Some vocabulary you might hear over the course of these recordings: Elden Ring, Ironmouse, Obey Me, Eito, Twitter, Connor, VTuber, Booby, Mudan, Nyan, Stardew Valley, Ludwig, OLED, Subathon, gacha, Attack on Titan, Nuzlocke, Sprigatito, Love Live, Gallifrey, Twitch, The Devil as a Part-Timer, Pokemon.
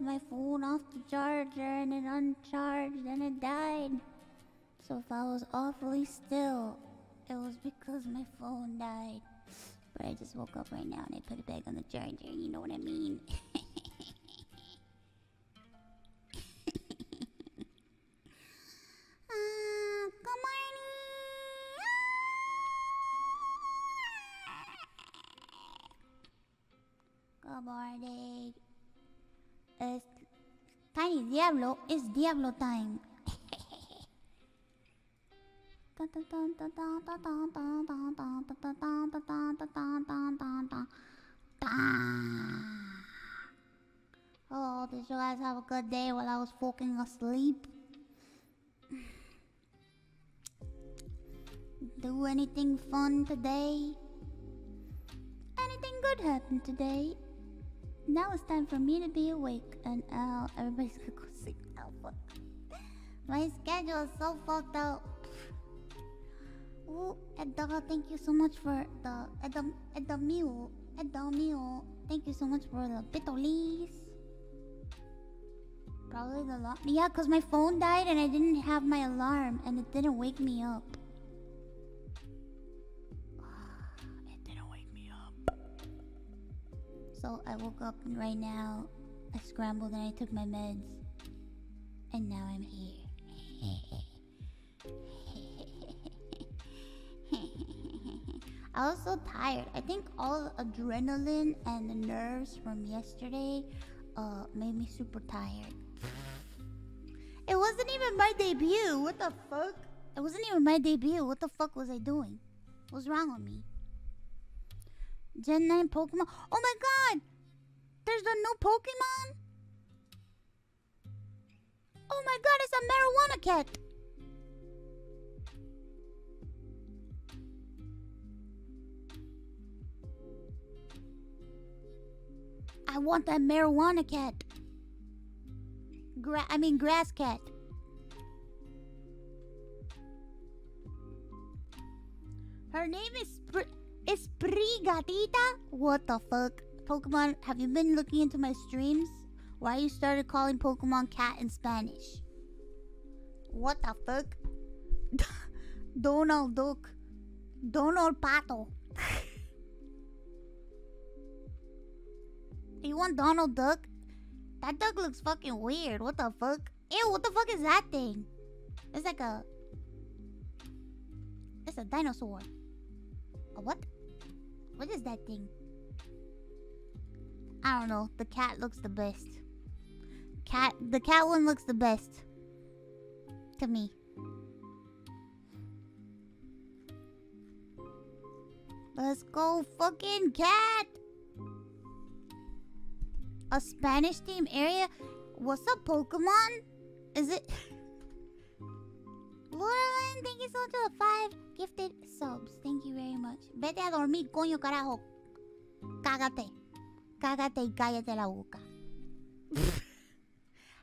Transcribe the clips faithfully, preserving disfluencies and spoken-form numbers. left my phone off the charger and it uncharged and it died. So if I was awfully still, it was because my phone died. But I just woke up right now and I put it back on the charger, you know what I mean? uh, good morning! Good morning. It's Tiny Diablo, it's Diablo time. Oh, did you guys have a good day while I was fucking asleep? Do anything fun today? Anything good happen today? Now it's time for me to be awake and uh, everybody's gonna go sleep now. My schedule is so fucked up. Ooh, Edda, thank you so much for the Edda, Edda meal. Edda meal. Thank you so much for the bitolies. Probably the alarm. Yeah, because my phone died and I didn't have my alarm and it didn't wake me up. It didn't wake me up. So I woke up right now. I scrambled and I took my meds. And now I'm here. I was so tired. I think all the adrenaline and the nerves from yesterday uh, made me super tired. It wasn't even my debut. What the fuck? It wasn't even my debut. What the fuck was I doing? What's wrong with me? Gen nine Pokemon. Oh my god! There's a new Pokemon? Oh my god, it's a marijuana cat! I want that marijuana cat. Gra I mean grass cat. Her name is Spr is Sprigatito? What the fuck? Pokemon, have you been looking into my streams? Why you started calling Pokemon cat in Spanish? What the fuck? Donald Duck. Donald Pato. You want Donald Duck? That duck looks fucking weird. What the fuck? Ew, what the fuck is that thing? It's like a... It's a dinosaur. A what? What is that thing? I don't know. The cat looks the best. Cat... The cat one looks the best. To me. Let's go fucking cat! A Spanish themed area? What's up, Pokemon? Is it... Lauren, thank you so much for the five gifted subs. Thank you very much. Vete a dormir, coño, carajo. Cágate. Cágate y cállate la boca.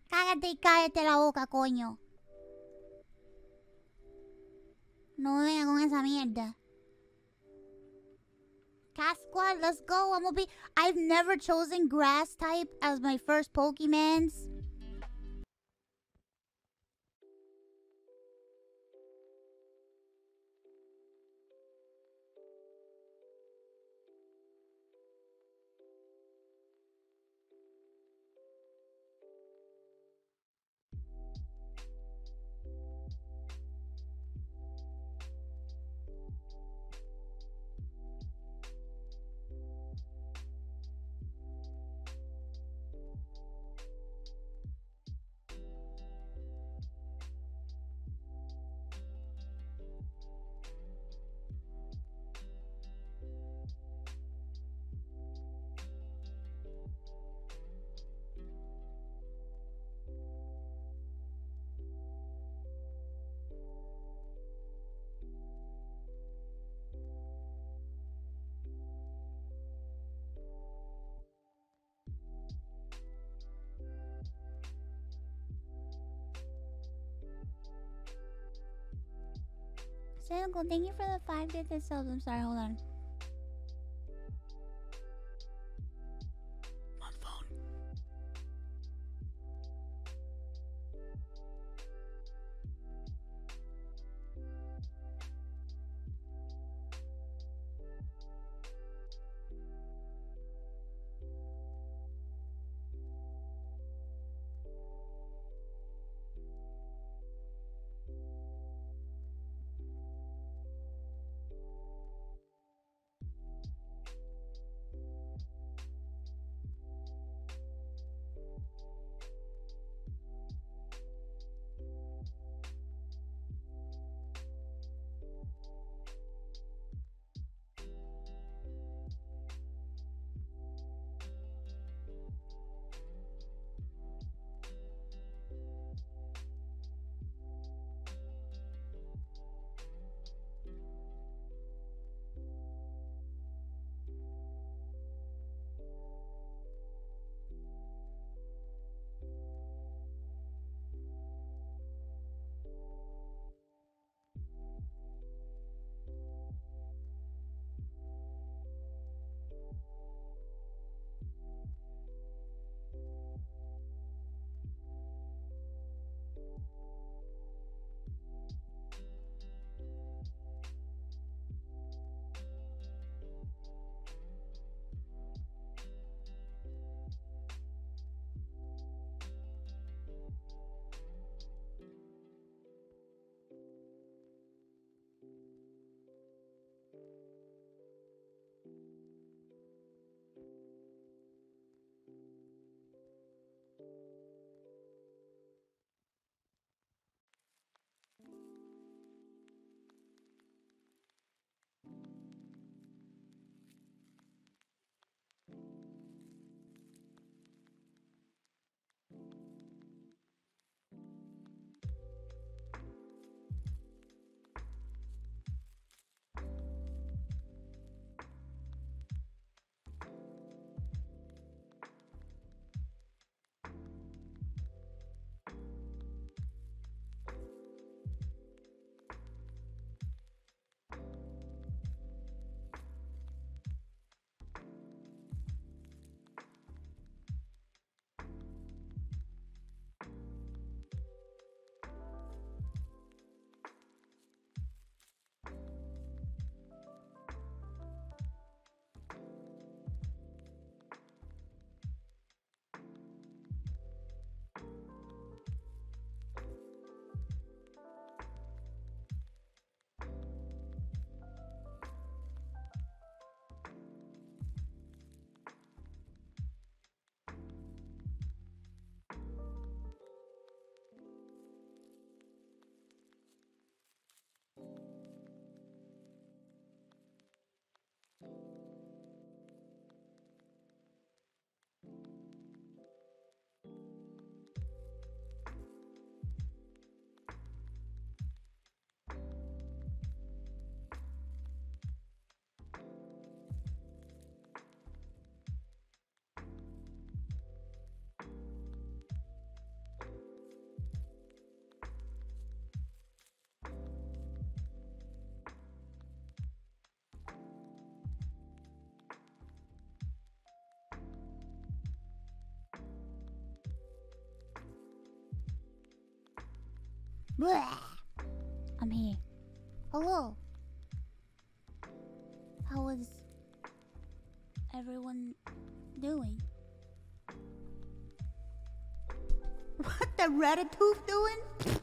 Cágate y cállate la boca, coño. No me venga con esa mierda. Cat Squad, let's go. I'm gonna be. I've never chosen grass type as my first Pokemons. Thank you for the five gifted subs. I'm sorry, hold on. My phone. I'm here. Hello. How is everyone doing? What the Ratatouille doing?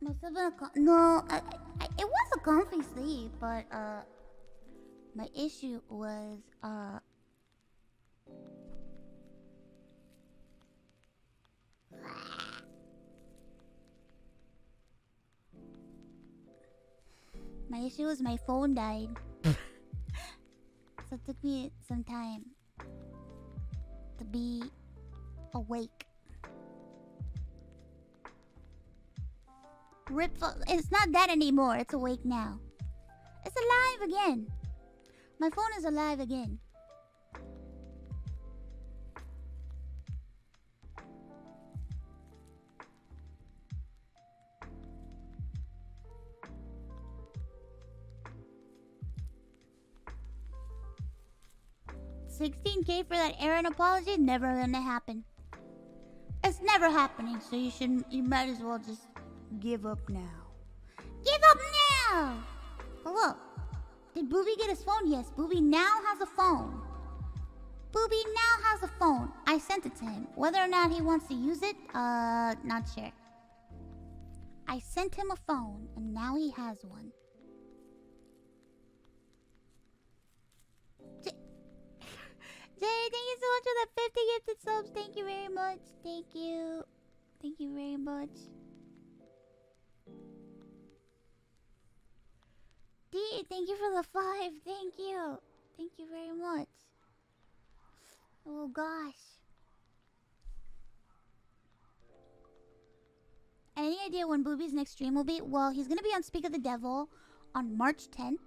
Must have been a con no, I, I, it was a comfy sleep, but uh, my issue was uh, my issue was my phone died, so it took me some time to be awake. Rip, it's not that anymore. It's awake now. It's alive again. My phone is alive again. sixteen K for that errant apology? Never gonna happen. It's never happening, so you shouldn't, you might as well just give up now. Give up now! Hello. Did Booby get his phone? Yes, Booby now has a phone. Booby now has a phone. I sent it to him. Whether or not he wants to use it, uh, not sure. I sent him a phone, and now he has one. J Jay, thank you so much for that fifty gifted subs. Thank you very much. Thank you. Thank you very much. D, thank you for the five. Thank you. Thank you very much. Oh gosh. Any idea when Booby's next stream will be? Well, he's gonna be on Speak of the Devil on March tenth.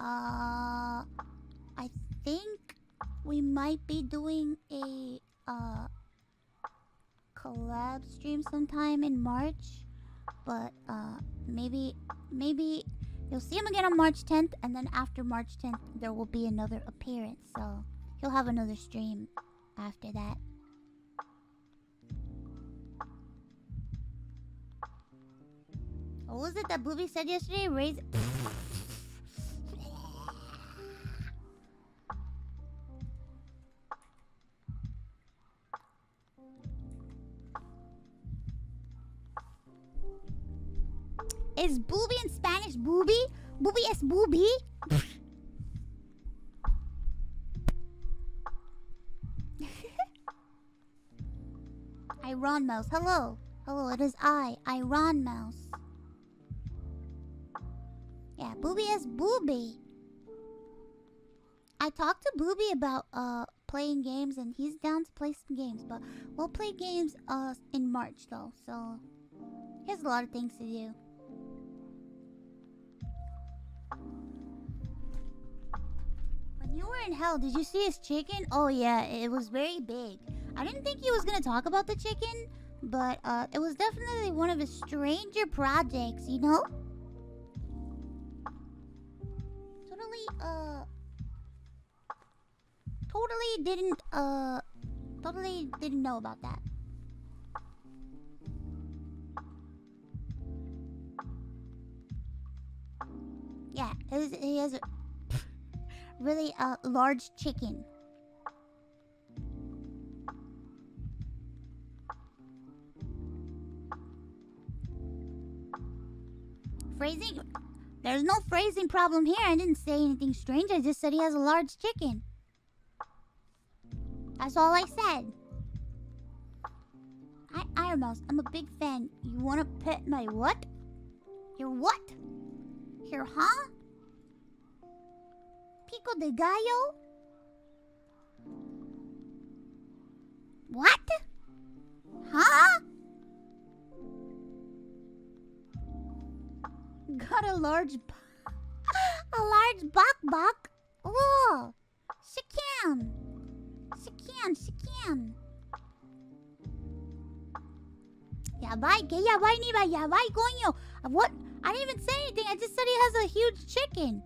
Uh, I think we might be doing a uh collab stream sometime in March, but uh maybe maybe. You'll see him again on March tenth, and then after March tenth, there will be another appearance, so he'll have another stream after that. What was it that Booby said yesterday? Raise... Is Booby in Spanish Booby? Booby es Booby? Ironmouse, hello. Hello, it is I, Ironmouse. Yeah, Booby es Booby. I talked to Booby about uh playing games, and he's down to play some games, but we'll play games uh in March though, so he has a lot of things to do. You were in hell. Did you see his chicken? Oh yeah, it was very big. I didn't think he was gonna talk about the chicken, but uh, it was definitely one of his stranger projects, you know? Totally, uh... Totally didn't, uh... Totally didn't know about that. Yeah, it was, he has a... really a uh, large chicken. Phrasing? There's no phrasing problem here. I didn't say anything strange. I just said he has a large chicken. That's all I said. Hi, Ironmouse. I'm a big fan. You wanna pet my what? Your what? Your huh? Pico de gallo? What? Huh? Got a large... a large bok-bok? Oh! She can! She can, she can! Yabai, que yabai ni ba yabai coño! What? I didn't even say anything, I just said he has a huge chicken!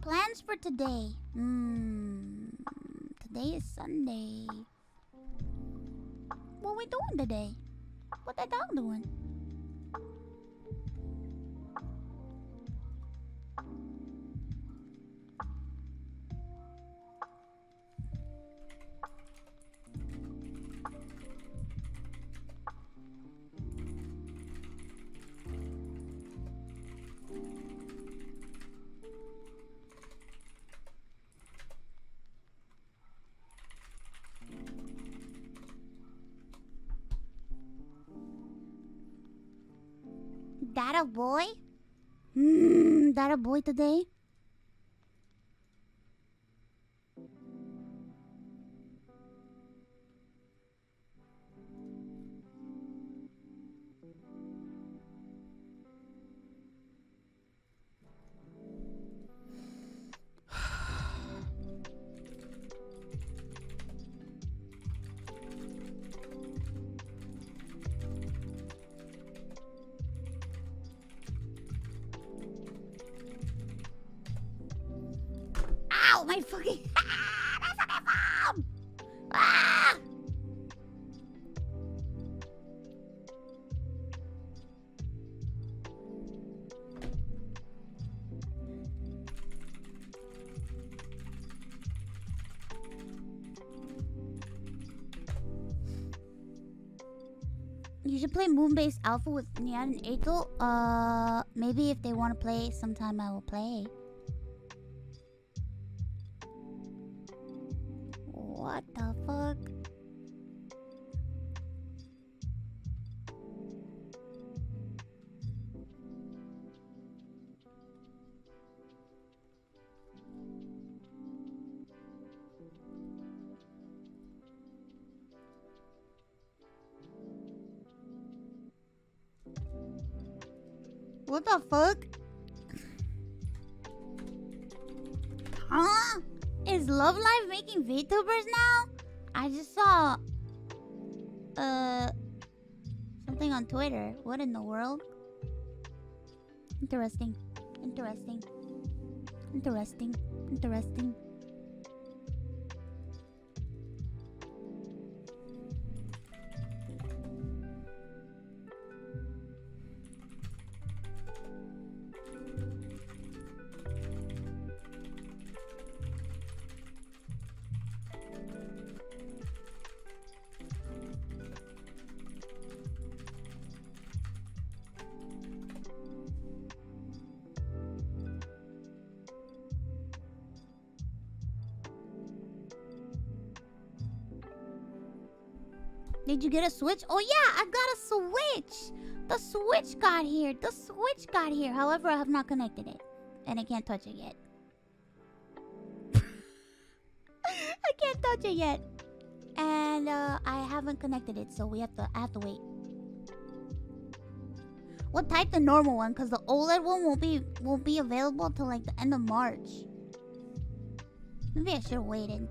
Plans for today. Hmm. Today is Sunday. What we doing today? What that dog doing? That a boy? Mmm, that a boy today? You should play Moonbase Alpha with Nyan and Eito. Uh, maybe if they want to play, sometime I will play. What the fuck? What the fuck? Huh? Is Love Live making VTubers now? I just saw uh something on Twitter. What in the world? Interesting. Interesting. Interesting. Interesting. Did you get a Switch? Oh yeah, I got a Switch! The Switch got here! The Switch got here! However, I have not connected it. And I can't touch it yet. I can't touch it yet. And uh, I haven't connected it, so we have to, I have to wait. We'll type the normal one, because the OLED one won't be, won't be available till like the end of March. Maybe I should have waited.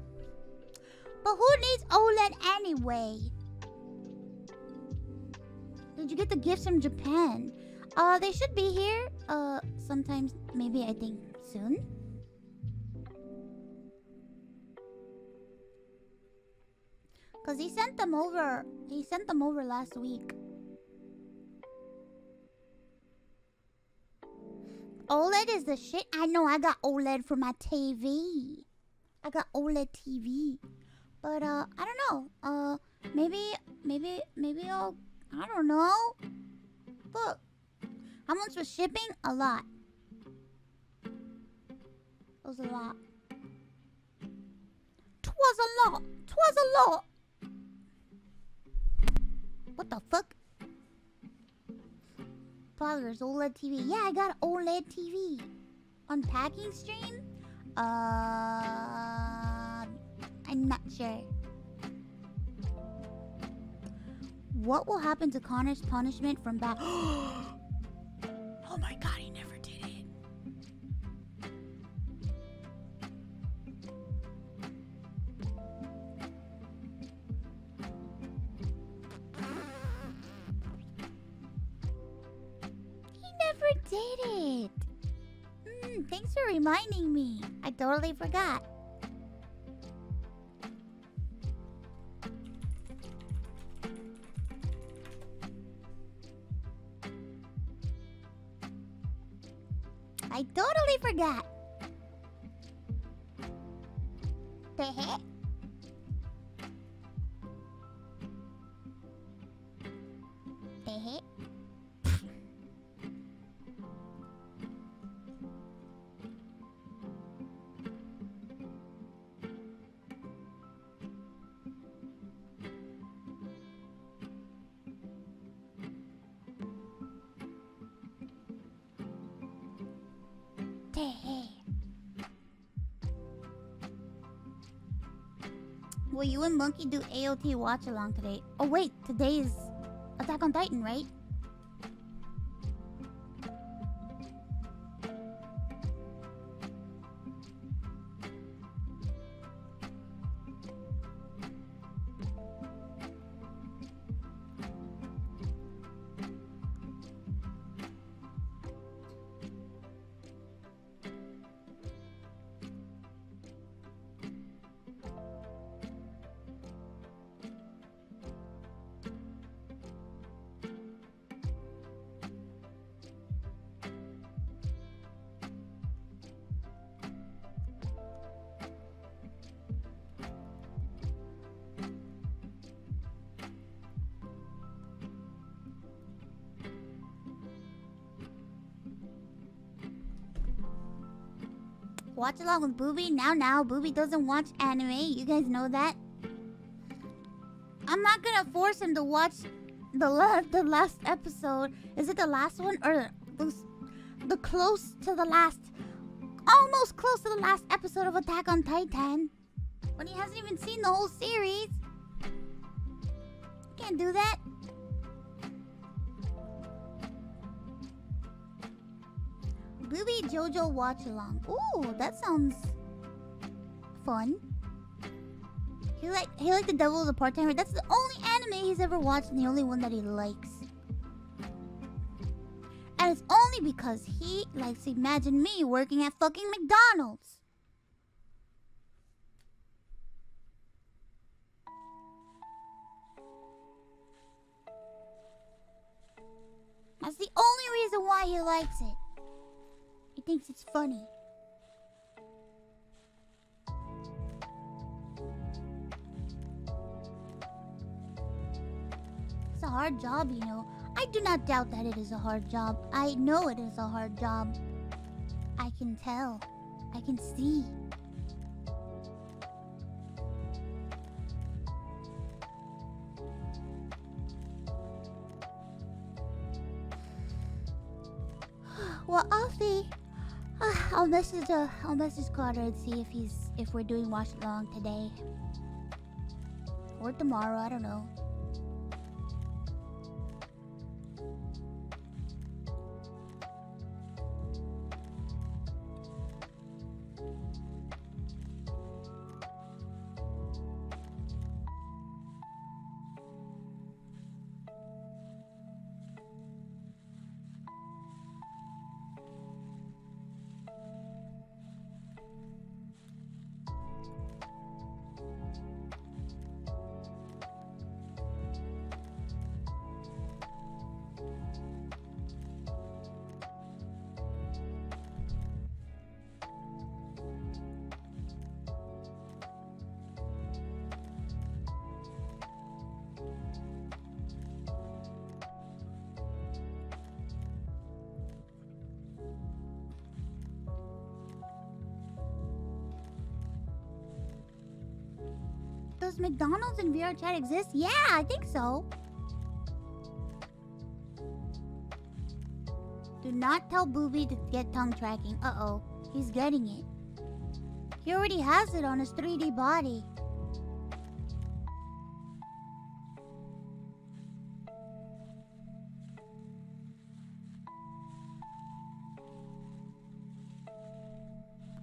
But who needs OLED anyway? Did you get the gifts from Japan? Uh, they should be here. Uh, sometimes, maybe I think soon. Cause he sent them over. He sent them over last week. OLED is the shit. I know. I got OLED for my T V. I got OLED T V. But uh, I don't know. Uh, maybe, maybe, maybe I'll. I don't know. Look. How much was shipping? A lot. It was a lot. Twas a lot. Twas a lot. What the fuck? Progress OLED T V. Yeah, I got OLED T V. Unpacking stream? Uh, I'm not sure. What will happen to Connor's punishment from back? Oh my god, he never did it. He never did it. Mm, thanks for reminding me. I totally forgot. I totally forgot. The heck? The heck? Will you and Monkey do A O T watch along today? Oh wait, today is Attack on Titan, right? Watch along with Booby. Now, now, Booby doesn't watch anime. You guys know that. I'm not gonna force him to watch the la the last episode. Is it the last one or the, the close to the last, almost close to the last episode of Attack on Titan? When he hasn't even seen the whole series. Can't do that. Booby JoJo watch along. Ooh, that sounds fun. He like he liked The Devil as a Part-Timer. That's the only anime he's ever watched and the only one that he likes. And it's only because he likes to imagine me working at fucking McDonald's. That's the only reason why he likes it. He thinks it's funny. It's a hard job, you know. I do not doubt that it is a hard job. I know it is a hard job. I can tell. I can see. Well, I'll see. Uh, I'll message uh, I'll message Connor and see if he's if we're doing watch along today or tomorrow. I don't know. Does McDonald's and V R chat exist? Yeah, I think so. Do not tell Booby to get tongue tracking. Uh-oh, he's getting it. He already has it on his three D body.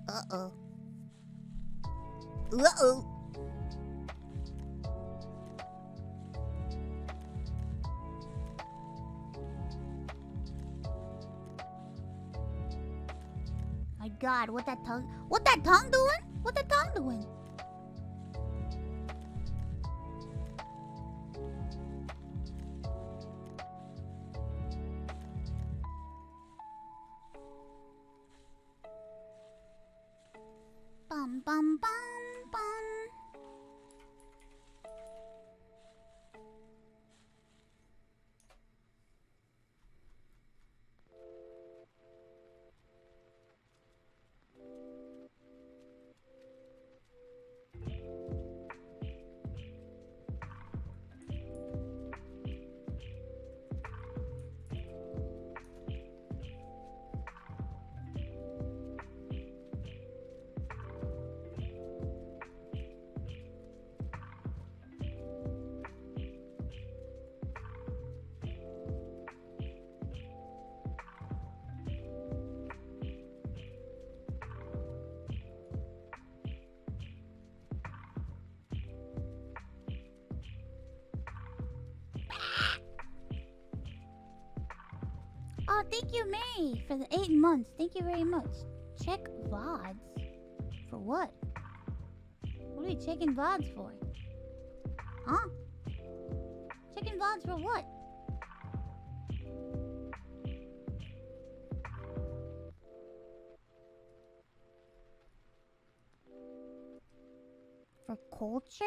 Uh-oh. Uh-oh. my god, what that tongue... What that tongue doing? What that tongue doing? Bum, bum, bum, bum. Oh, thank you, May, for the eight months. Thank you very much. Check V O Ds? For what? What are we checking V O Ds for? Huh? Checking V O Ds for what? For culture?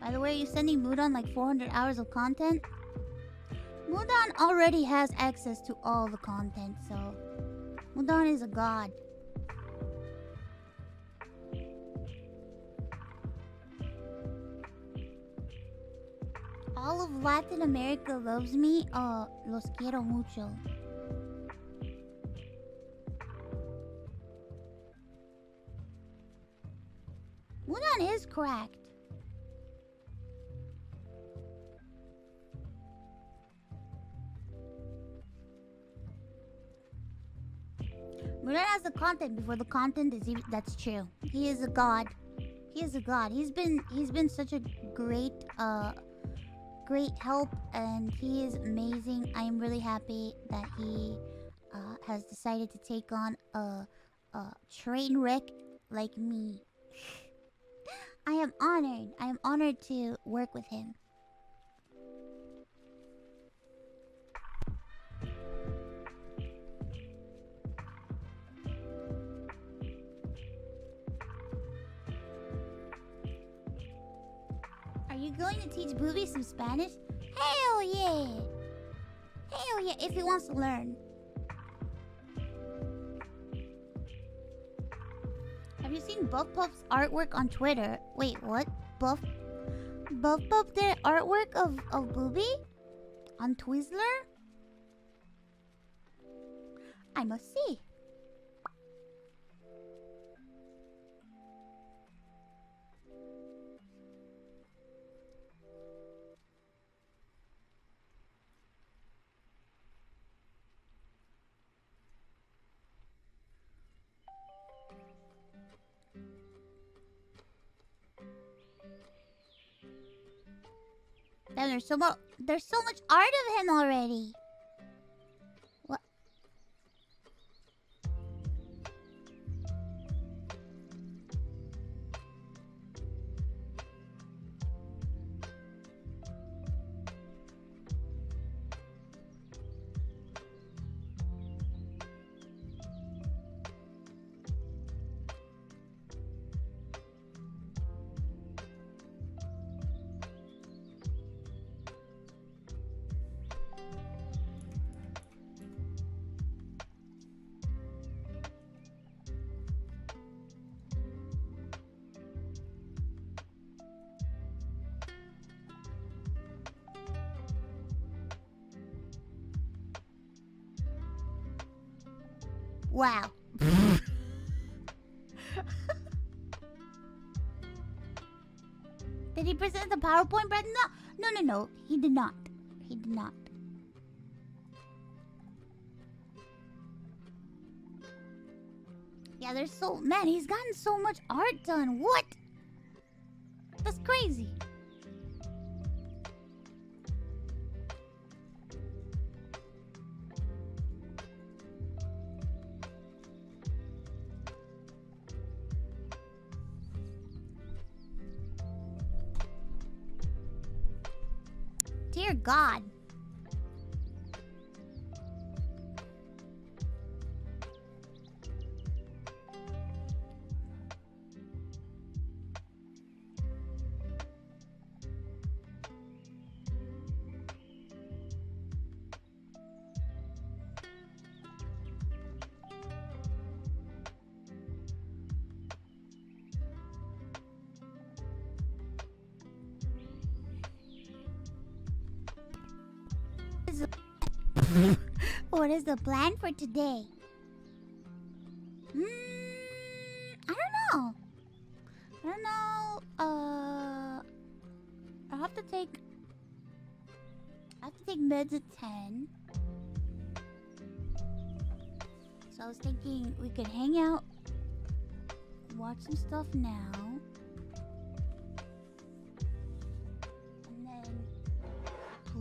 By the way, are you sending Mudan like four hundred hours of content? Mudan already has access to all the content, so... Mudan is a god. All of Latin America loves me. Uh, los quiero mucho. Mudan is cracked. Mudan has the content before the content is even... That's true. He is a god. He is a god. He's been he's been such a great uh great help, and he is amazing. I am really happy that he uh, has decided to take on a, a train wreck like me. I am honored. I am honored to work with him. You going to teach Booby some Spanish? Hell yeah! Hell yeah, if he wants to learn. Have you seen Buff Puff's artwork on Twitter? Wait, what? Buff... Buff Puff did artwork of, of Booby? On Twizzler? I must see. Damn, there's so much. There's so much art of him already. What? Wow. Did he present the PowerPoint, Brad? No, no, no, no. He did not. He did not. Yeah, there's so... Man, he's gotten so much art done. What? That's crazy. Dear God. What is the plan for today? Mm, I don't know. I don't know. Uh, I have to take. I have to take meds at ten. So I was thinking we could hang out, watch some stuff now, and then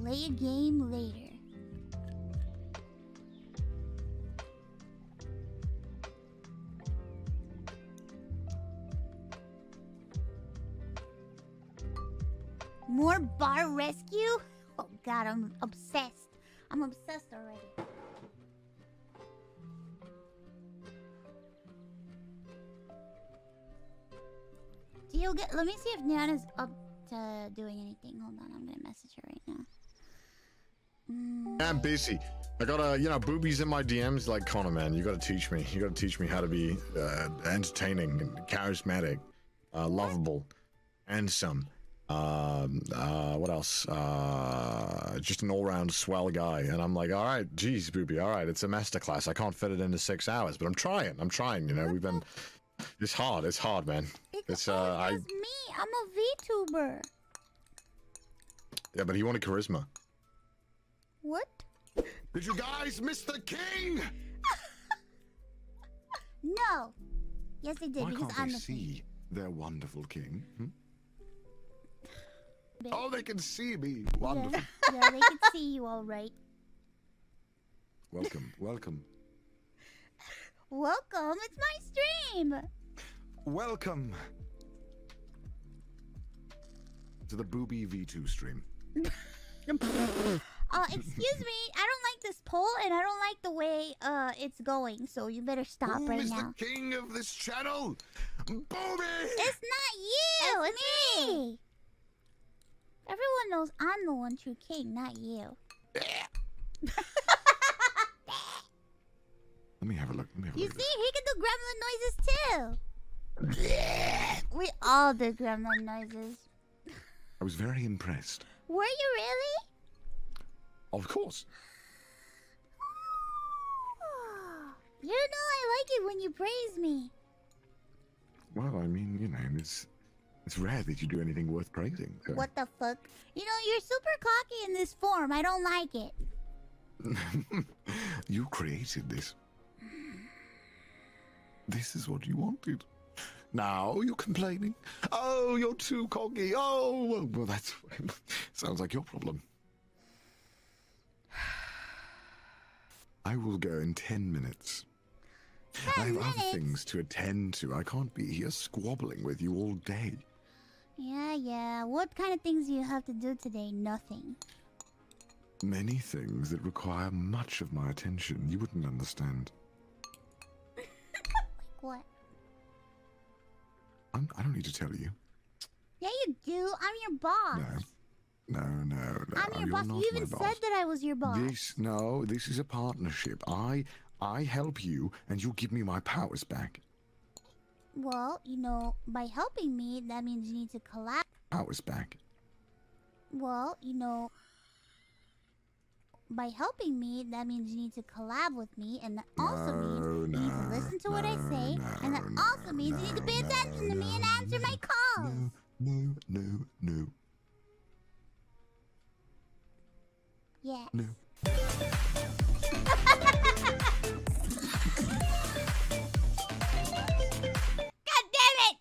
play a game later. More bar rescue? Oh God, I'm obsessed. I'm obsessed already. Do you get? Let me see if Nyan is up to doing anything. Hold on, I'm gonna message her right now. Mm. I'm busy. I gotta, you know, Booby's in my D Ms like, Connor, man, you gotta teach me. You gotta teach me how to be uh, entertaining, and charismatic, uh, lovable, handsome. Um, uh, what else? Uh, just an all-round swell guy. And I'm like, all right, geez, Booby, all right, it's a masterclass. I can't fit it into six hours, but I'm trying. I'm trying, you know, we've been... It's hard. It's hard, man. It's, uh, I... me. I'm a VTuber. Yeah, but he wanted charisma. What? Did you guys miss the king? No. Yes, they did. Why because can't I'm they the see king. Their wonderful king? Hmm? Bit. Oh, they can see me. Wonderful. Yeah, yeah, they can see you all right. Welcome, welcome. Welcome, it's my stream. Welcome to the Booby V two stream. uh, excuse me, I don't like this poll and I don't like the way uh it's going, so you better stop Who right is now. Who is the king of this channel? Booby! It's not you, it's, it's me. me. Everyone knows I'm the one true king, not you. Let me have a look. Let me have a you look see, he can do gremlin noises too. We all do gremlin noises. I was very impressed. Were you really? Of course. You know I like it when you praise me. Well, I mean, you know, it's... It's rare that you do anything worth praising. So. What the fuck? You know, you're super cocky in this form. I don't like it. You created this. This is what you wanted. Now you're complaining. Oh, you're too cocky. Oh, well, that's... Sounds like your problem. I will go in ten minutes. Ten I have minutes. Other things to attend to. I can't be here squabbling with you all day. Yeah, yeah. What kind of things do you have to do today? Nothing. Many things that require much of my attention. You wouldn't understand. Like what? I'm, I don't need to tell you. Yeah, you do. I'm your boss. No, no, no. no. I'm your You're boss. You even said boss. that I was your boss. This, no, this is a partnership. I... I help you, and you give me my powers back. Well, you know, by helping me, that means you need to collab... Powers back. Well, you know... By helping me, that means you need to collab with me, and that also no, means no, you need to listen to no, what I say, no, and that also no, means no, you need to pay attention no, to me and answer no, my calls! No, no, no, no. Yes. No. God damn it!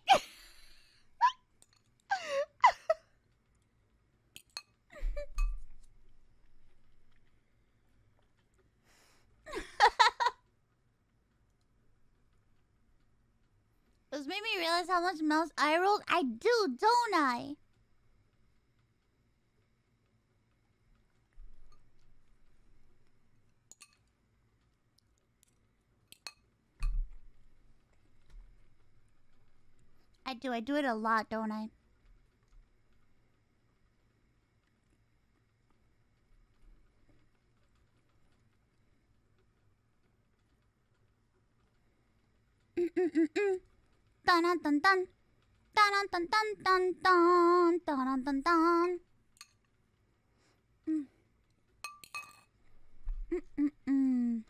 made me realize how much mouse I rolled. I do, don't I? I do. I do it a lot, don't I? Mm-mm-mm-mm. Dun-dun-dun-dun. Dun-dun-dun-dun-dun. Dun-dun-dun-dun. Mm-mm-mm.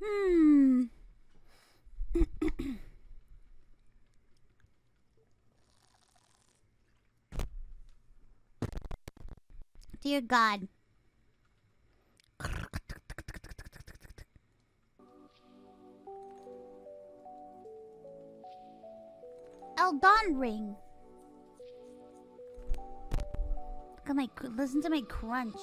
Hmm. Dear God. Elden Ring. Look at my, listen to my crunch.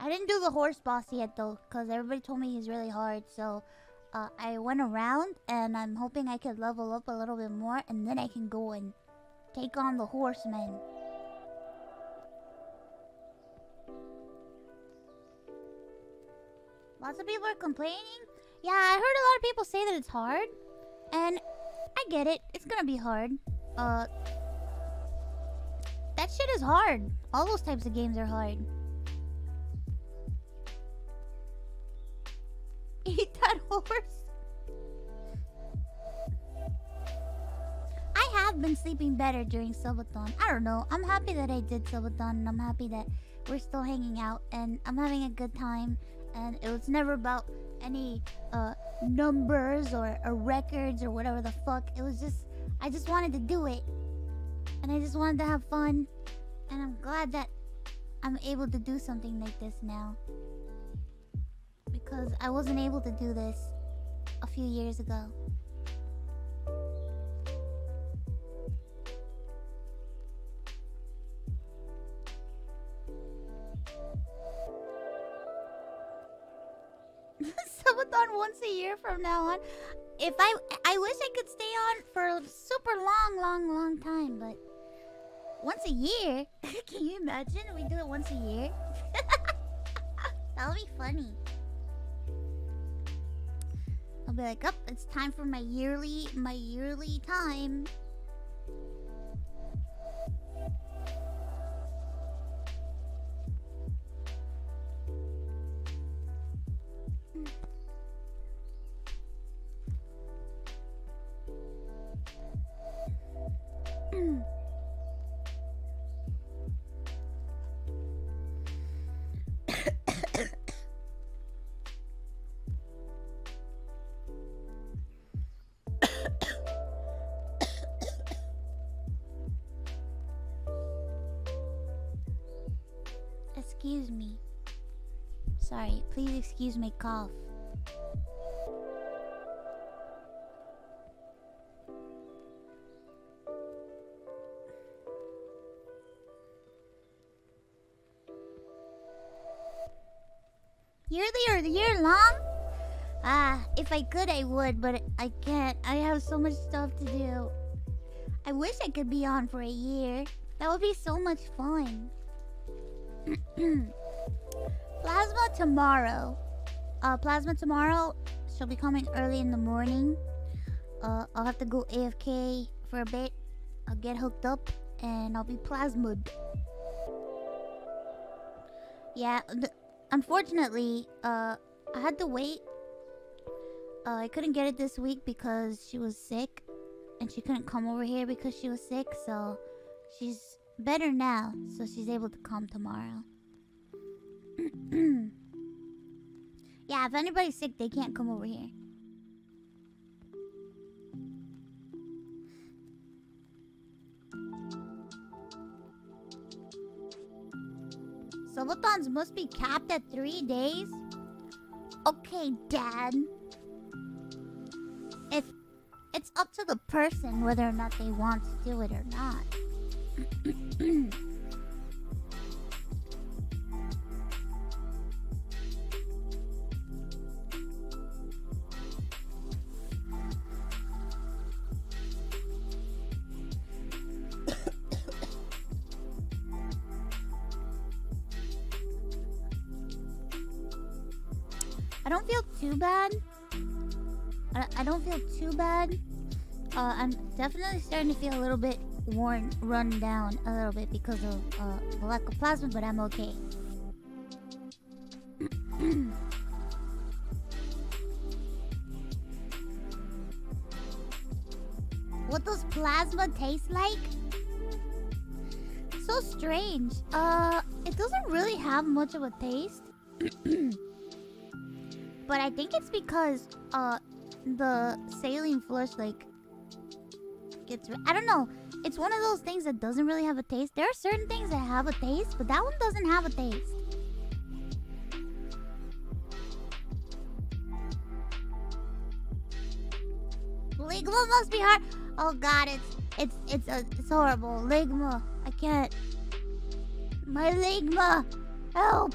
I didn't do the horse boss yet though, because everybody told me he's really hard, so uh, I went around and I'm hoping I could level up a little bit more and then I can go and take on the horseman. Lots of people are complaining. Yeah, I heard a lot of people say that it's hard, and I get it, it's gonna be hard. Uh, that shit is hard. All those types of games are hard. Eat that horse. I have been sleeping better during Subathon. I don't know. I'm happy that I did Subathon, and I'm happy that we're still hanging out, and I'm having a good time. And it was never about any uh, numbers or, or records or whatever the fuck. It was just, I just wanted to do it, and I just wanted to have fun. And I'm glad that I'm able to do something like this now, because I wasn't able to do this a few years ago. Subathon once a year from now on. If I... I wish I could stay on for a super long, long, long time, but... once a year? Can you imagine? We do it once a year? That would be funny. I'll be like, up, oh, it's time for my yearly, my yearly time. Excuse me. Sorry, please excuse my cough. Yearly or year long? Ah, if I could, I would, but I can't. I have so much stuff to do. I wish I could be on for a year. That would be so much fun. Plasma tomorrow. Uh, Plasma tomorrow. She'll be coming early in the morning. Uh, I'll have to go A F K for a bit. I'll get hooked up, and I'll be plasma'd. Yeah, unfortunately, uh, I had to wait. Uh, I couldn't get it this week because she was sick, and she couldn't come over here because she was sick, so she's better now, so she's able to come tomorrow. Yeah, if anybody's sick, they can't come over here. Subathons must be capped at three days? Okay, Dad. If it's up to the person whether or not they want to do it or not. I don't feel too bad. I, I don't feel too bad. Uh, I'm definitely starting to feel a little bit worn, run down a little bit because of uh, the lack of plasma, but I'm okay. What does plasma taste like? So strange. Uh, it doesn't really have much of a taste. But I think it's because uh, the saline flush, like, gets... I don't know. It's one of those things that doesn't really have a taste. There are certain things that have a taste, but that one doesn't have a taste. Ligma must be hard. Oh God, it's it's it's uh, it's horrible. Ligma, I can't. My ligma, help.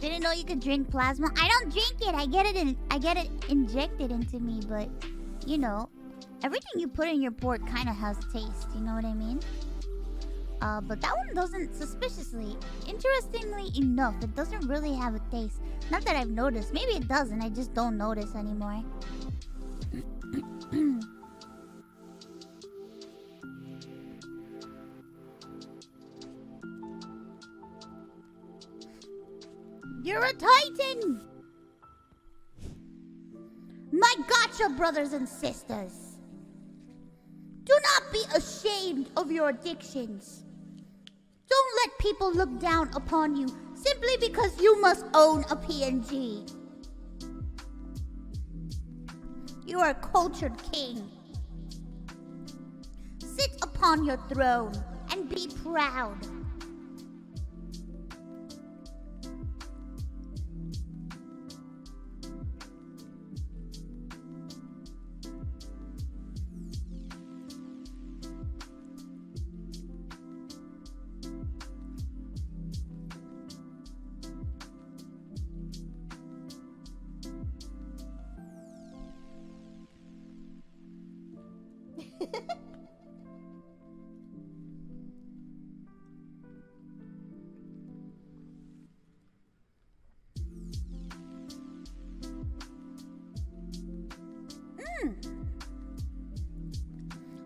Didn't know you could drink plasma. I don't drink it. I get it in, I get it injected into me, but you know, everything you put in your port kind of has taste. You know what I mean? Uh, but that one doesn't, suspiciously, interestingly enough, it doesn't really have a taste. Not that I've noticed. Maybe it doesn't. I just don't notice anymore. You're a Titan! My gacha brothers and sisters, do not be ashamed of your addictions. Don't let people look down upon you simply because you must own a P N G. You are a cultured king. Sit upon your throne and be proud.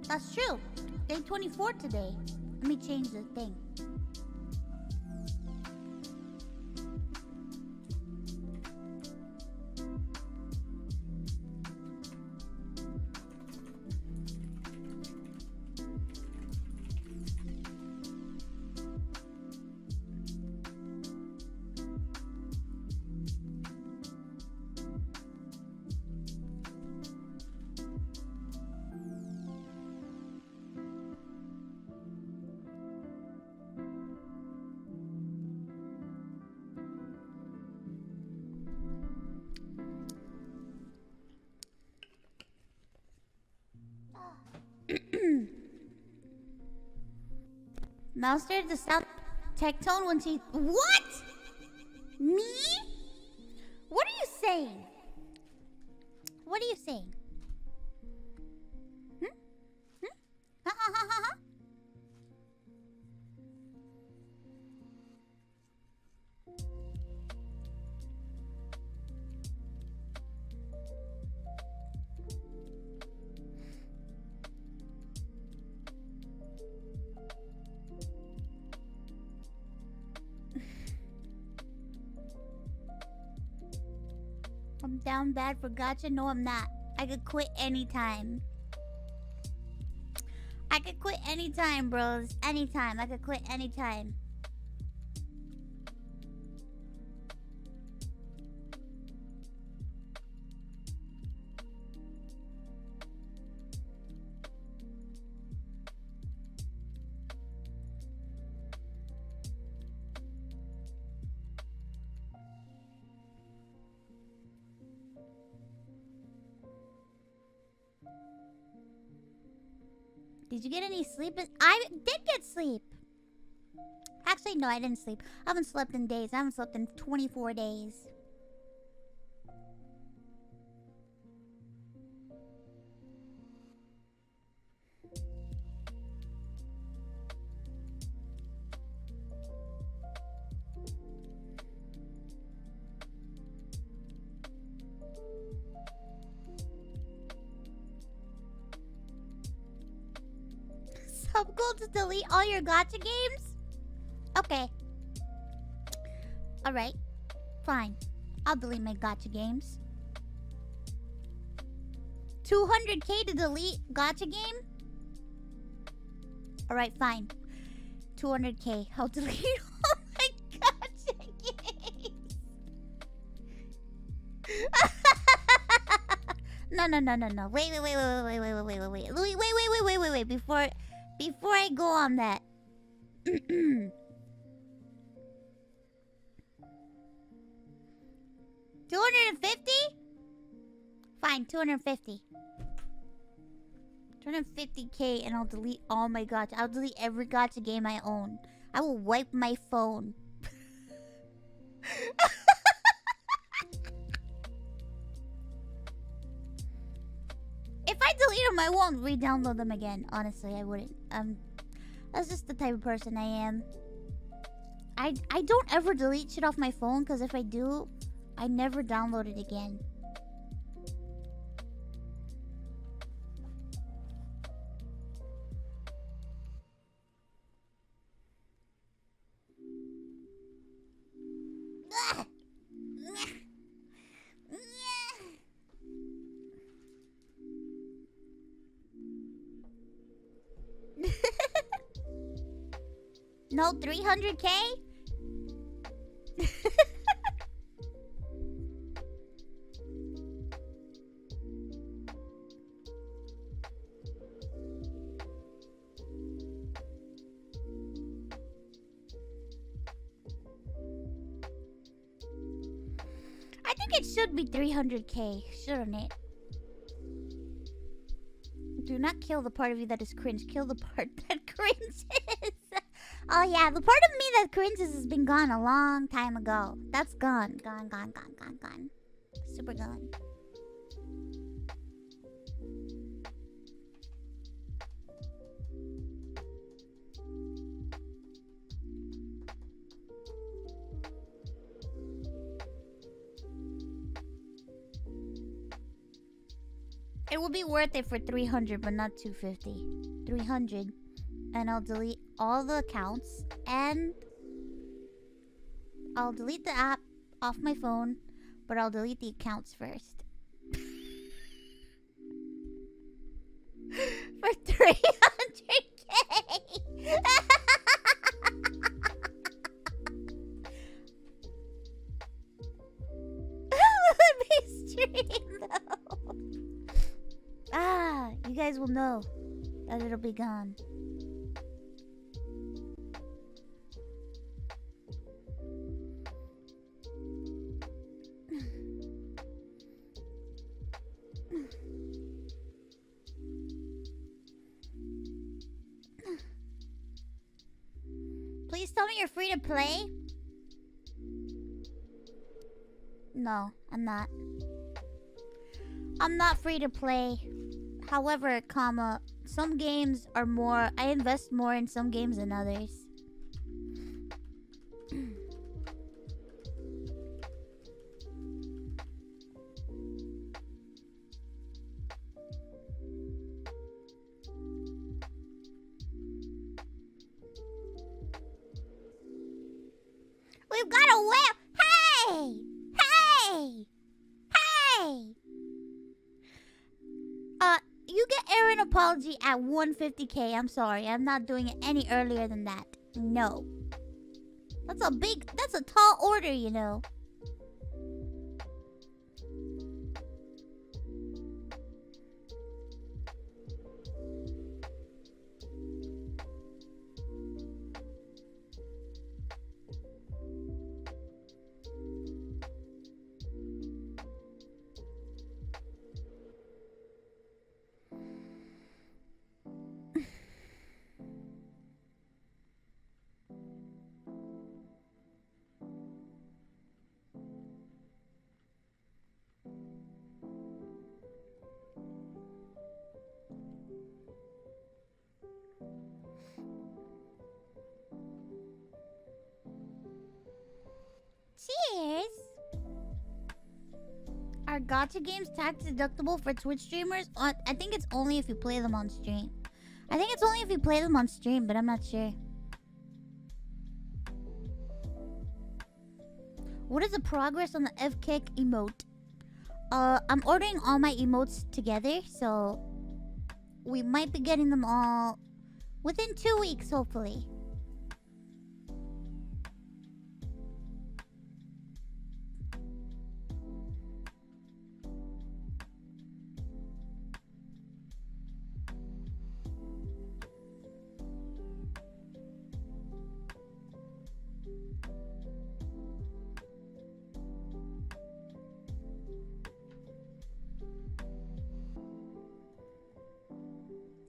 That's true. Day twenty-four today. Let me change the thing. Mouse stared at the South Tectone when she... What? Me? What are you saying? What are you saying? Hmm? Hmm? Ha ha ha ha ha? I'm down bad for gacha. No, I'm not. I could quit anytime. I could quit anytime, bros. Anytime. I could quit anytime. Did you get any sleep? I did get sleep. Actually, no, I didn't sleep. I haven't slept in days. I haven't slept in twenty-four days. Subgoal to delete all your gacha games? Okay. Alright. Fine. I'll delete my gacha games. two hundred K to delete gacha game? Alright, fine. two hundred K. I'll delete all my gacha games. No, no, no, no, no. Wait, wait, wait, wait, wait, wait, wait, wait, wait, wait, wait, wait, wait, wait, wait, wait, before... Before I go on that, two hundred fifty? Fine, two hundred fifty. two hundred fifty K and I'll delete all my gacha. I'll delete every gacha game I own. I will wipe my phone. If I delete them, I won't re-download them again. Honestly, I wouldn't. Um, that's just the type of person I am. I, I don't ever delete shit off my phone, because if I do, I never download it again. No, three hundred K? I think it should be three hundred K, shouldn't it? Do not kill the part of you that is cringe. Kill the part that cringes. Oh yeah, the part of me that cringes has been gone a long time ago. That's gone. Gone, gone, gone, gone, gone. Super gone. It would be worth it for three hundred, but not two fifty. three hundred. And I'll delete all the accounts, and I'll delete the app off my phone, but I'll delete the accounts first. For three hundred K! Let me stream though. Ah, you guys will know that it'll be gone. you tell me you're free to play? No, I'm not. I'm not free to play. However, comma, some games are more... I invest more in some games than others. We've got a whale! Hey! Hey! Hey! Uh, you get Aaron apology at one fifty K. I'm sorry. I'm not doing it any earlier than that. No. That's a big... That's a tall order, you know. Are gacha games tax deductible for Twitch streamers? Uh, I think it's only if you play them on stream. I think it's only if you play them on stream, but I'm not sure. What is the progress on the F-Kick emote? Uh, I'm ordering all my emotes together, so... we might be getting them all... within two weeks, hopefully.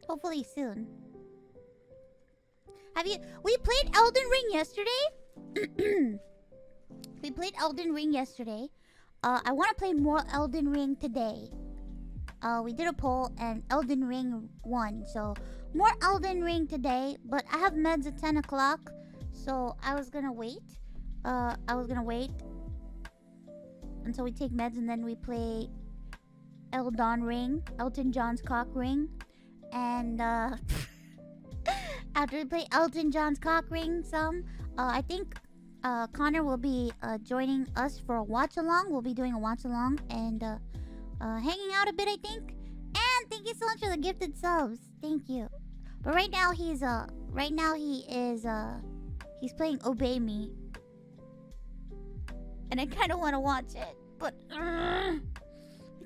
Hopefully soon. Have you... We played Elden Ring yesterday. We played Elden Ring yesterday. Uh, I want to play more Elden Ring today. Uh, we did a poll and Elden Ring won. So, more Elden Ring today. But I have meds at ten o'clock. So, I was going to wait. Uh, I was going to wait until we take meds and then we play Elden Ring. Elton John's cock ring. And uh, after we play Elton John's cock ring some, uh, I think uh, Connor will be uh, joining us for a watch along. We'll be doing a watch along and uh, uh, hanging out a bit, I think. And thank you so much for the gifted subs. Thank you. But right now he's uh right now he is uh he's playing Obey Me, and I kind of want to watch it, but uh, I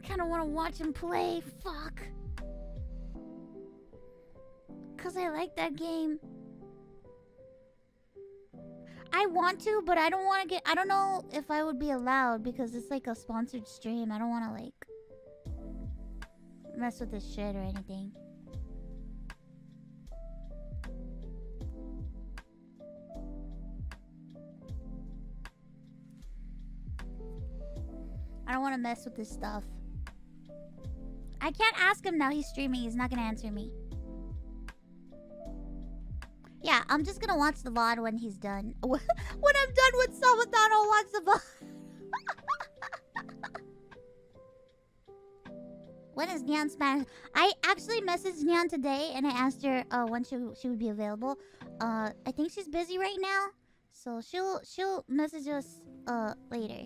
kind of want to watch him play. Fuck. Because I like that game. I want to, but I don't want to get... I don't know if I would be allowed because it's like a sponsored stream. I don't want to like... mess with this shit or anything. I don't want to mess with this stuff. I can't ask him now. He's streaming. He's not going to answer me. Yeah, I'm just gonna watch the V O D when he's done. When I'm done with Sabaton, I'll watch the V O D. When is Nyan Spanish? I actually messaged Nyan today and I asked her uh, when she, she would be available. Uh, I think she's busy right now. So she'll, she'll message us uh, later.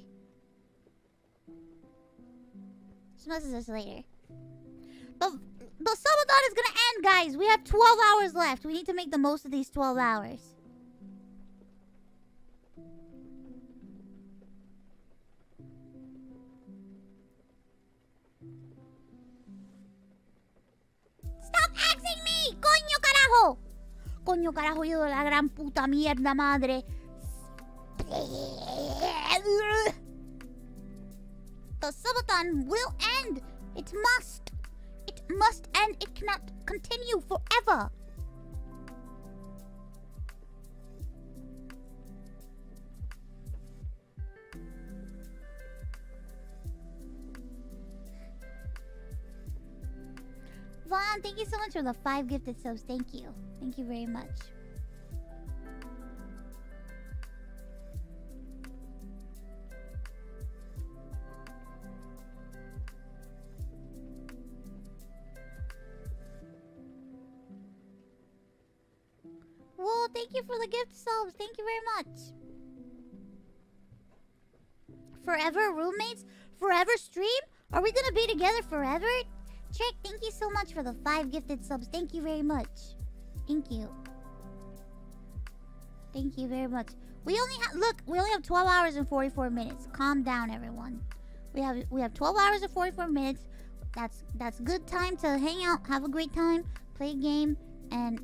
She'll message us later. But... But Sabaton is gonna end, guys. We have twelve hours left. We need to make the most of these twelve hours. Stop asking me! Coño carajo! Coño carajo, yo la gran puta mierda madre. The Sabaton will end. It must. Must end. It cannot continue forever. Vaughn, thank you so much for the five gifted subs. Thank you. Thank you very much. Whoa, thank you for the gift subs. Thank you very much. Forever roommates? Forever stream? Are we gonna be together forever? Trick, thank you so much for the five gifted subs. Thank you very much. Thank you. Thank you very much. We only have look, we only have twelve hours and forty-four minutes. Calm down, everyone. We have we have twelve hours and forty-four minutes. That's that's good time to hang out, have a great time, play a game, and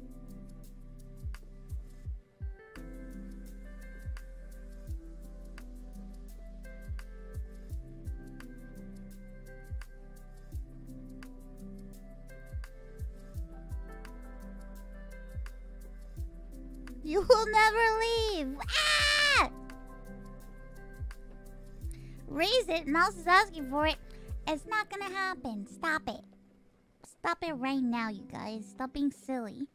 you will never leave. Ah! Raise it. Mouse is asking for it. It's not gonna happen. Stop it. Stop it right now, you guys. Stop being silly.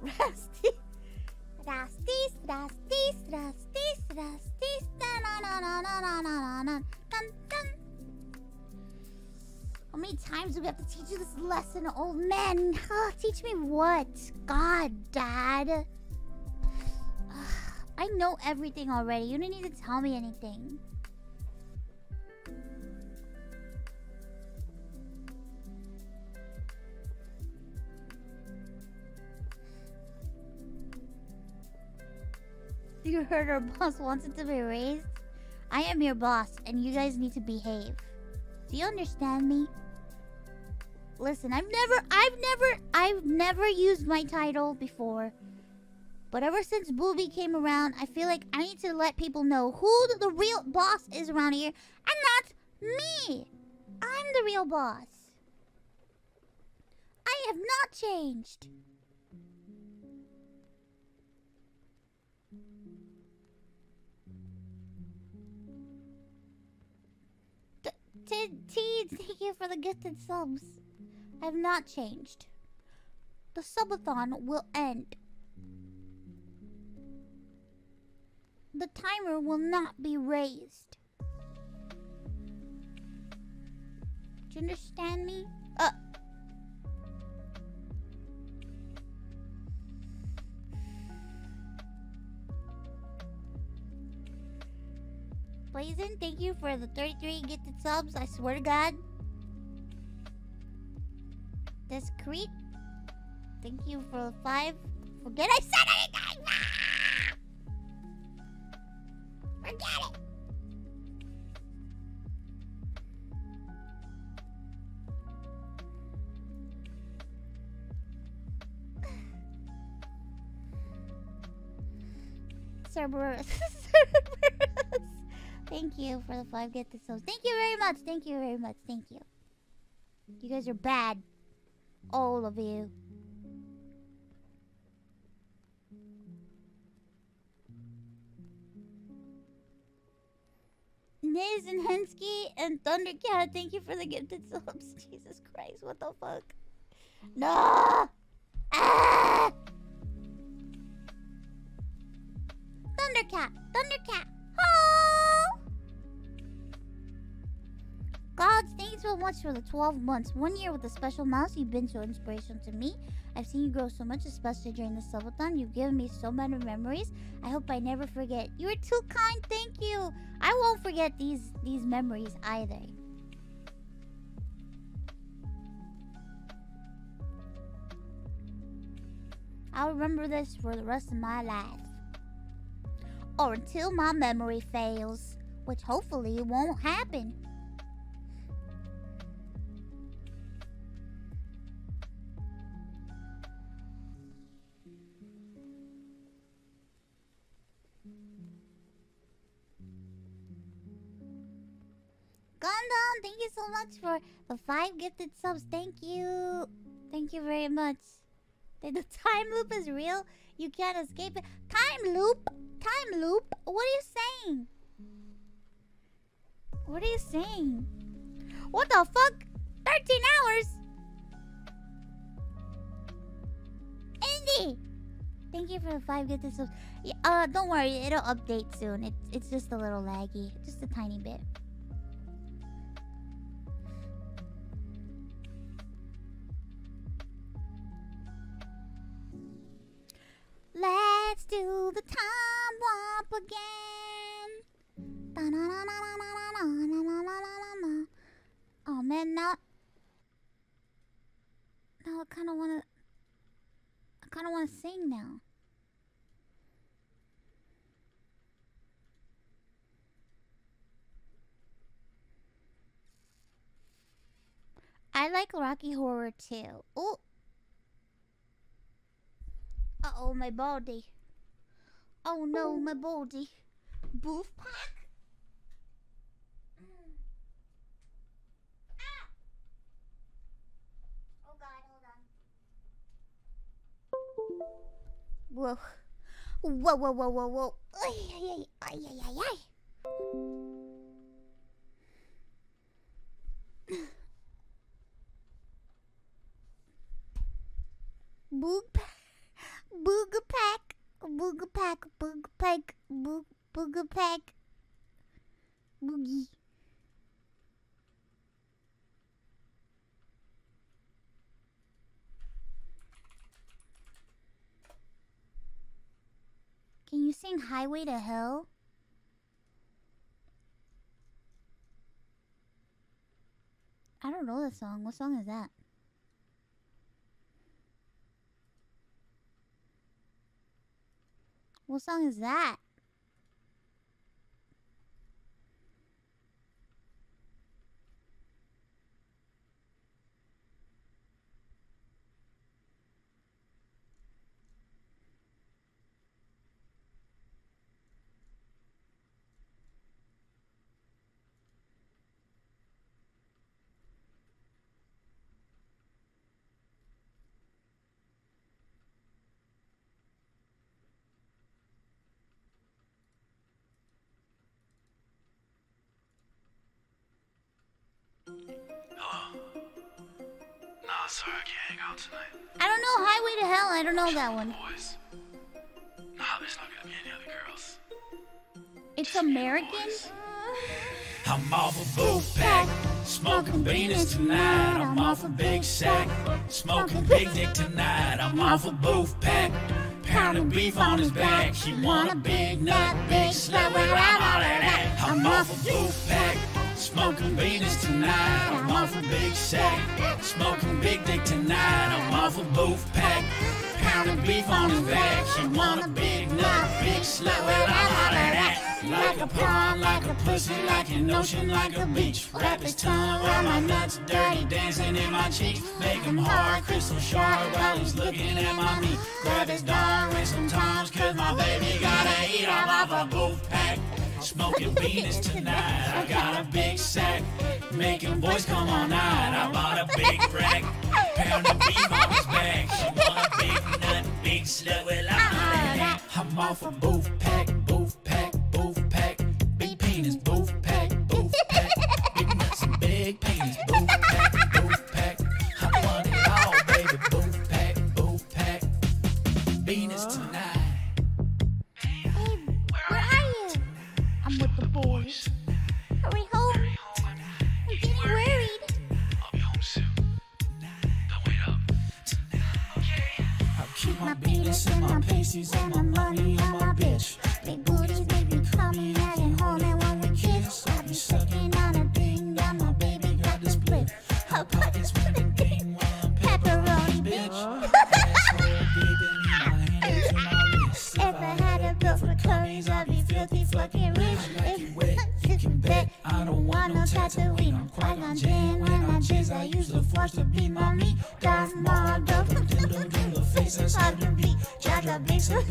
Rusty. Rusty. Rusty. Rusty. Rusty. Na na na na na na na. Dun dun. How many times do we have to teach you this lesson, old man? Oh, teach me what? God, Dad. I know everything already. You don't need to tell me anything. You heard our boss wants it to be raised? I am your boss, and you guys need to behave. Do you understand me? Listen, I've never, I've never, I've never used my title before. But ever since Booby came around, I feel like I need to let people know who the real boss is around here. And that's me! I'm the real boss. I have not changed. Teeds, thank you for the gifted subs. I have not changed. The subathon will end. The timer will not be raised. Do you understand me? Uh. Blazin, thank you for the thirty-three gifted subs. I swear to God. Discreet, thank you for the five. Forget I said anything! Ah! Forget it! Cerberus. Cerberus. Thank you for the five get the subs. Thank you very much. Thank you very much. Thank you. You guys are bad. All of you. Niz and Hensky and Thundercat, thank you for the gifted subs. Jesus Christ, what the fuck? No! Ah! Thundercat! Thundercat! Gods, thank you so much for the twelve months. One year with a special mouse, you've been so inspirational to me. I've seen you grow so much, especially during the subathon. You've given me so many memories. I hope I never forget. You were too kind, thank you. I won't forget these, these memories either. I'll remember this for the rest of my life. Or until my memory fails, which hopefully won't happen. Gundam, thank you so much for the five gifted subs. Thank you. Thank you very much. The time loop is real. You can't escape it. Time loop? Time loop? What are you saying? What are you saying? What the fuck? thirteen hours? Indy! Thank you for the five gifted subs. Yeah, uh, don't worry, it'll update soon. It's, it's just a little laggy. Just a tiny bit. Let's do the time warp again. Oh man, now, now I kind of want to, I kind of want to sing now. I like Rocky Horror too. Oh. Uh oh, my body. Oh no, my body. Boof pack? Mm. Ah. Oh god, hold on. Whoa. Whoa, whoa, whoa, whoa, whoa. Ay, ay, ay, ay, ay, ay. Boog pack. Boog pack, boog pack, boog pack, boog boog pack, boogie. Can you sing Highway to Hell? I don't know the song. What song is that? What song is that? Sorry, I can't hang out tonight. I don't know Highway to Hell. I don't know that one. Boys. Nah, there's not gonna be any other girls. It's just American? I'm off a boof pack, smoking beaners tonight. I'm off a big sack, smoking big dick tonight. I'm off a boof pack, pound of beef on his back. She want a big nut, big slut, where I'm all at that. I'm off a boof pack, smoking beaners tonight. I'm off a big sack, smoking big dick tonight. I'm off a booth pack, pounding beef on his back. She want a big nut, big slut, well I'm all of that. Like a pond, like a pussy, like an ocean, like a beach. Wrap his tongue around my nuts, dirty dancing in my cheeks. Make him hard, crystal sharp, while he's looking at my meat. Grab his dog with some tongs, cause my baby gotta eat. I'm off a booth pack, smoking beans tonight. I got a big sack, making boys come on out. I bought a big rack, pound of beef on his back. She want a big nut, big slut, well I'm all I'm off a booth pack, booth pack, booth pack. Big penis, booth pack, booth pack. Big nuts and big penis, booth pack, booth pack. I want it all, baby, booth pack, booth pack. Venus tonight. With the boys. Hurry home. Hurry home. I'm getting worried. I'll be home soon. Don't wait up. Okay. I'll keep my penis and my pasties and my money and my bitch. Big booties make me coming at it home and when we kiss. I'll be sucking on a thing that my baby got this split. Her pockets with a thing while I'm pepperoni, bitch. That's where I gave it in my hands and my wrists. If I had a bill for curries, I'd be filthy fucking rich. I don't want no tattooing. I'm quite on gin. When I jizz, I use the force to beat my meat. Dive more, dope, doodle, doodle, face, that's hard to beat. Drive the bass, but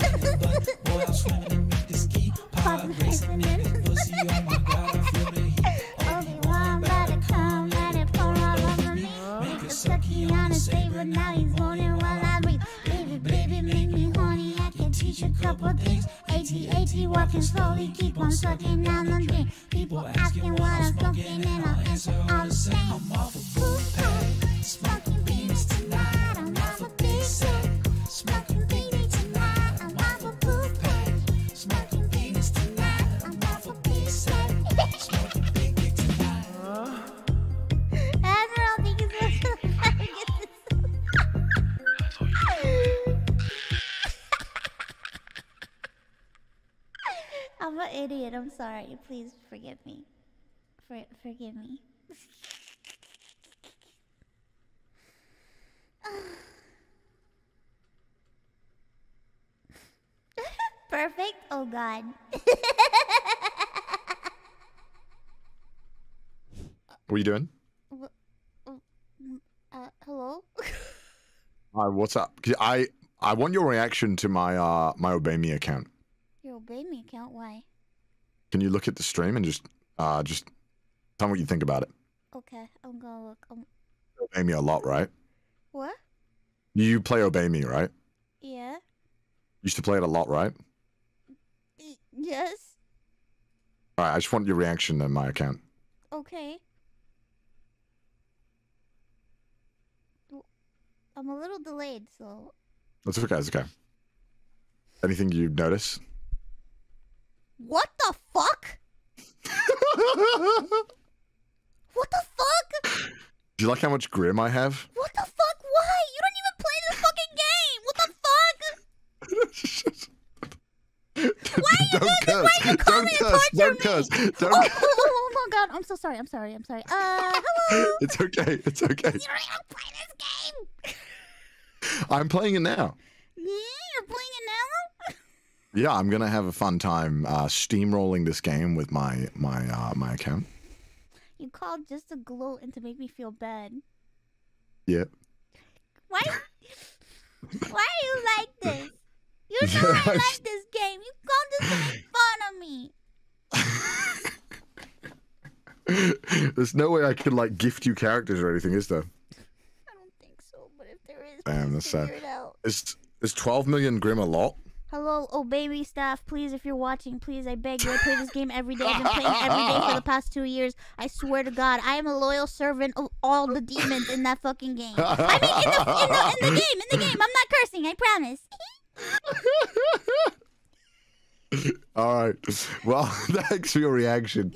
boy, I'm swimming and meet the ski. Pop, racing in the pussy, oh my god, I feel the heat. Only one, let it come, let it pour all over me. Make a sucky on his face, but now he's moaning while I breathe. Baby, baby, make me horny. I can teach a couple things. eighty, eighty, walking slowly, keep on sucking down the drink. People asking what I'm smoking, and I'll answer all the same. I'm off of Booby, smoking beans tonight. I'm off of Big Sick, smoking beans tonight. I'm off of Booby, smoking beans tonight. I'm off of Big Sick, smoking beans tonight. I don't think it's so funny. I'm an idiot, I'm sorry. Please forgive me. For forgive me. Perfect? Oh god. What are you doing? Uh, hello? Hi, uh, what's up? I I want your reaction to my uh my Obey Me account. Your Obey Me account? Why? Can you look at the stream and just, uh, just tell me what you think about it? Okay, I'm gonna look. Um... Obey Me a lot, right? What? You play Obey Me, right? Yeah. You used to play it a lot, right? Yes. All right, I just want your reaction to my account. Okay. I'm a little delayed, so... That's okay, it's okay. Anything you notice? What the fuck? What the fuck? Do you like how much grim I have? What the fuck? Why? You don't even play this fucking game! What the fuck? Why are you doing this? Why are you calling me and torturing me? Don't curse. Don't curse. Don't curse. Oh, oh, oh my god. I'm so sorry. I'm sorry. I'm sorry. Uh, hello? It's okay. It's okay. You don't even play this game! I'm playing it now. Yeah, you're playing it now? Yeah, I'm gonna have a fun time uh, steamrolling this game with my my uh, my account. You called just to gloat and to make me feel bad. Yeah. Why? Why are you like this? You know I like this game. You called just to make fun of me. There's no way I could like gift you characters or anything, is there? I don't think so. But if there is, damn, that's sad. It out. Is is twelve million grim a lot? Hello, Obey Me staff. Please, if you're watching, please, I beg you. I play this game every day. I've been playing every day for the past two years. I swear to God, I am a loyal servant of all the demons in that fucking game. I mean, in the, in the, in the game, in the game. I'm not cursing, I promise. All right. Well, thanks for your reaction.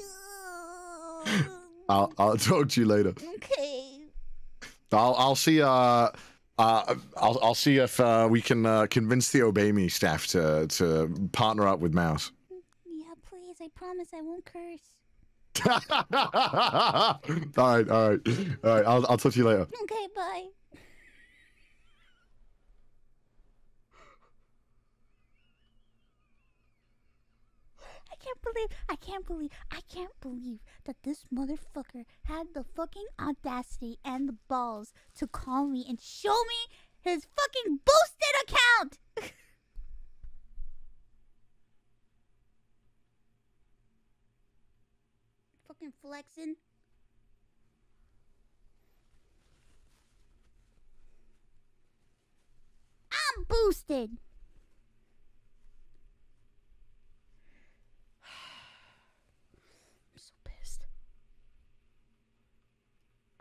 I'll, I'll talk to you later. Okay. I'll, I'll see, uh... Uh, I'll I'll see if uh, we can uh, convince the Obey Me staff to to partner up with Mouse. Yeah, please. I promise I won't curse. all right, all right, all right. I'll I'll talk to you later. Okay, bye. I can't believe I can't believe I can't believe that this motherfucker had the fucking audacity and the balls to call me and show me his fucking boosted account. Fucking flexing. I'm boosted.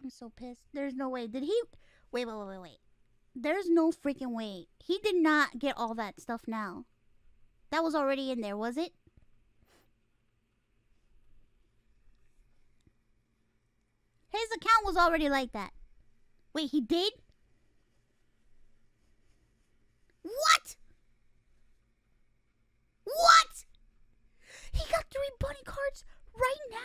I'm so pissed. There's no way. Did he... Wait, wait, wait, wait, wait. There's no freaking way. He did not get all that stuff now. That was already in there, was it? His account was already like that. Wait, he did? What? What? He got three bunny cards right now?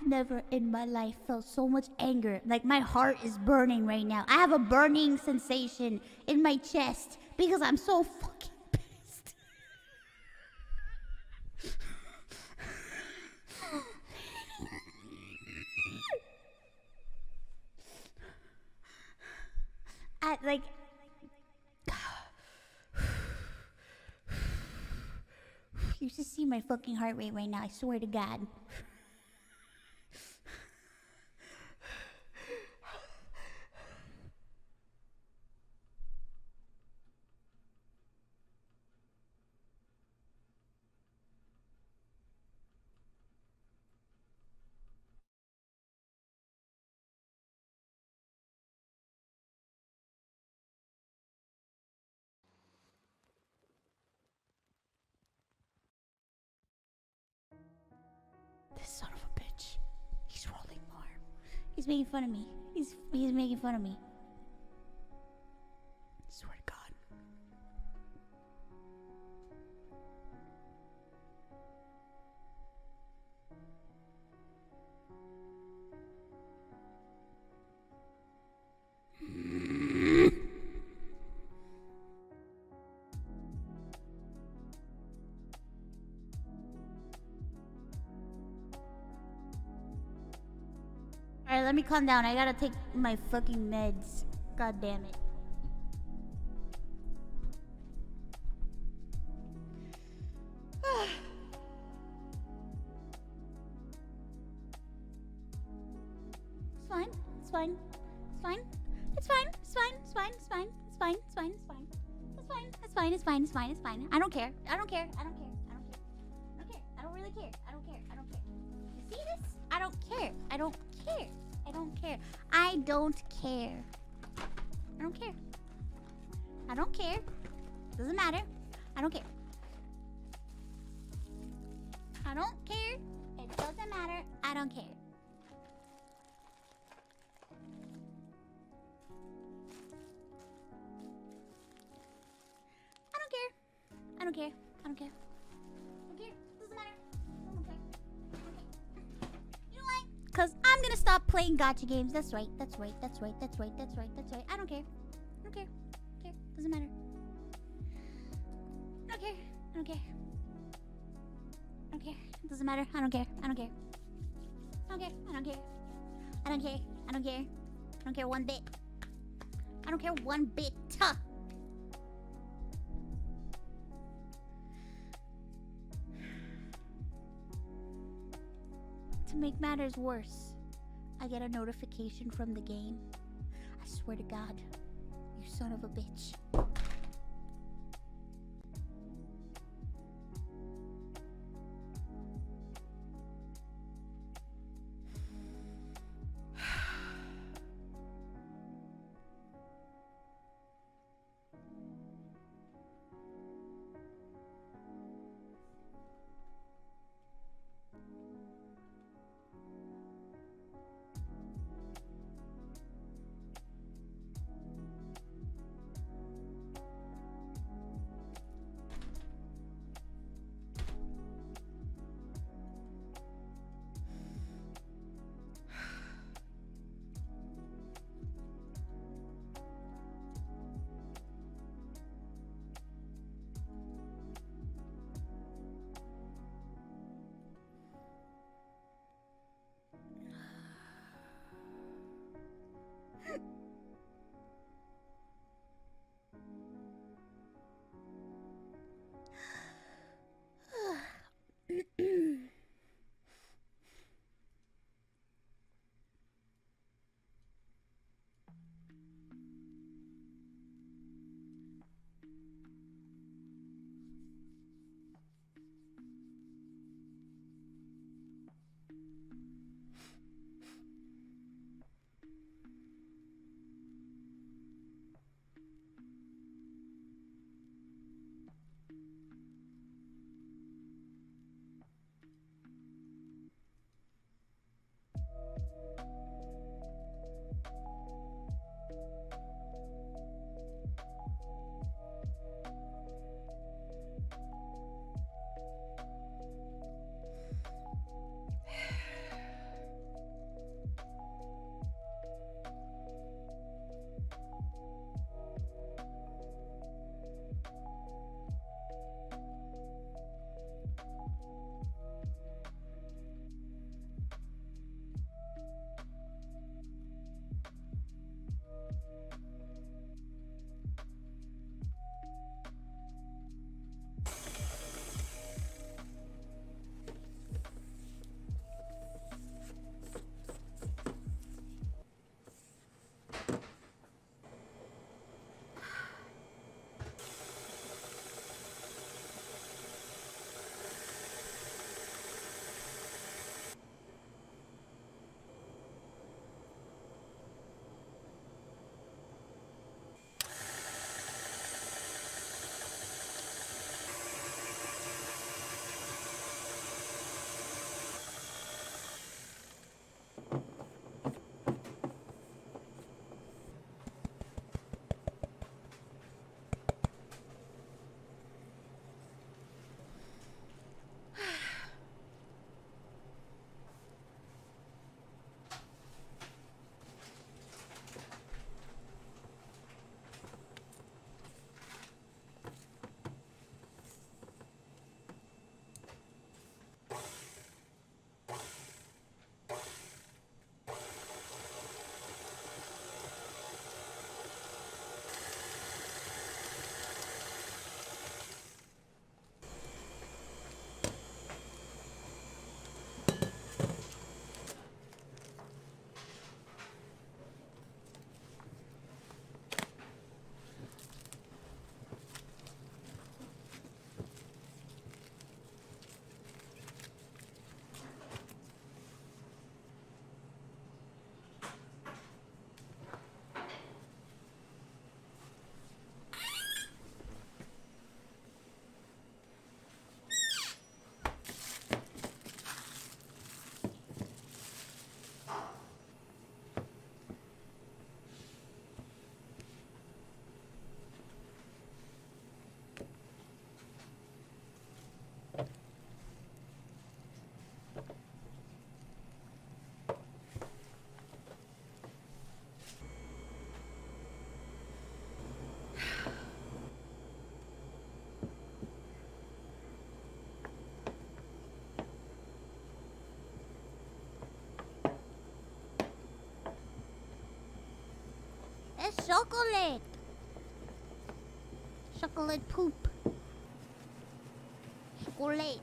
I've never in my life felt so much anger. Like, my heart is burning right now. I have a burning sensation in my chest because I'm so fucking pissed. I, like... You should see my fucking heart rate right now, I swear to God. He's making fun of me. He's he's making fun of me. I swear to God. Let me calm down. I gotta take my fucking meds. God damn it. It's fine. It's fine. It's fine. It's fine. It's fine. It's fine. It's fine. It's fine. It's fine. It's fine. It's fine. It's fine. It's fine. It's fine. It's fine. I don't care. I don't care. I don't care. I don't care. I don't care. I don't really care. I don't care. I don't care. You see this? I don't care. I don't care. I don't care. I don't care. I don't care. I don't care. Doesn't matter. I don't care. I don't care. It doesn't matter. I don't care. I don't care. I don't care. I don't care. Because I'm going to stop playing gacha games. That's right. That's right. That's right. That's right. That's right. That's right. I don't care. I don't care. I don't care. Doesn't matter. I don't care. I don't care. I don't care. Doesn't matter. I don't care. I don't care. I don't care. I don't care. I don't care. I don't care. I don't care one bit. I don't care one bit. Huh. To make matters worse, I get a notification from the game. I swear to God, you son of a bitch. chocolate. Chocolate poop. Chocolate.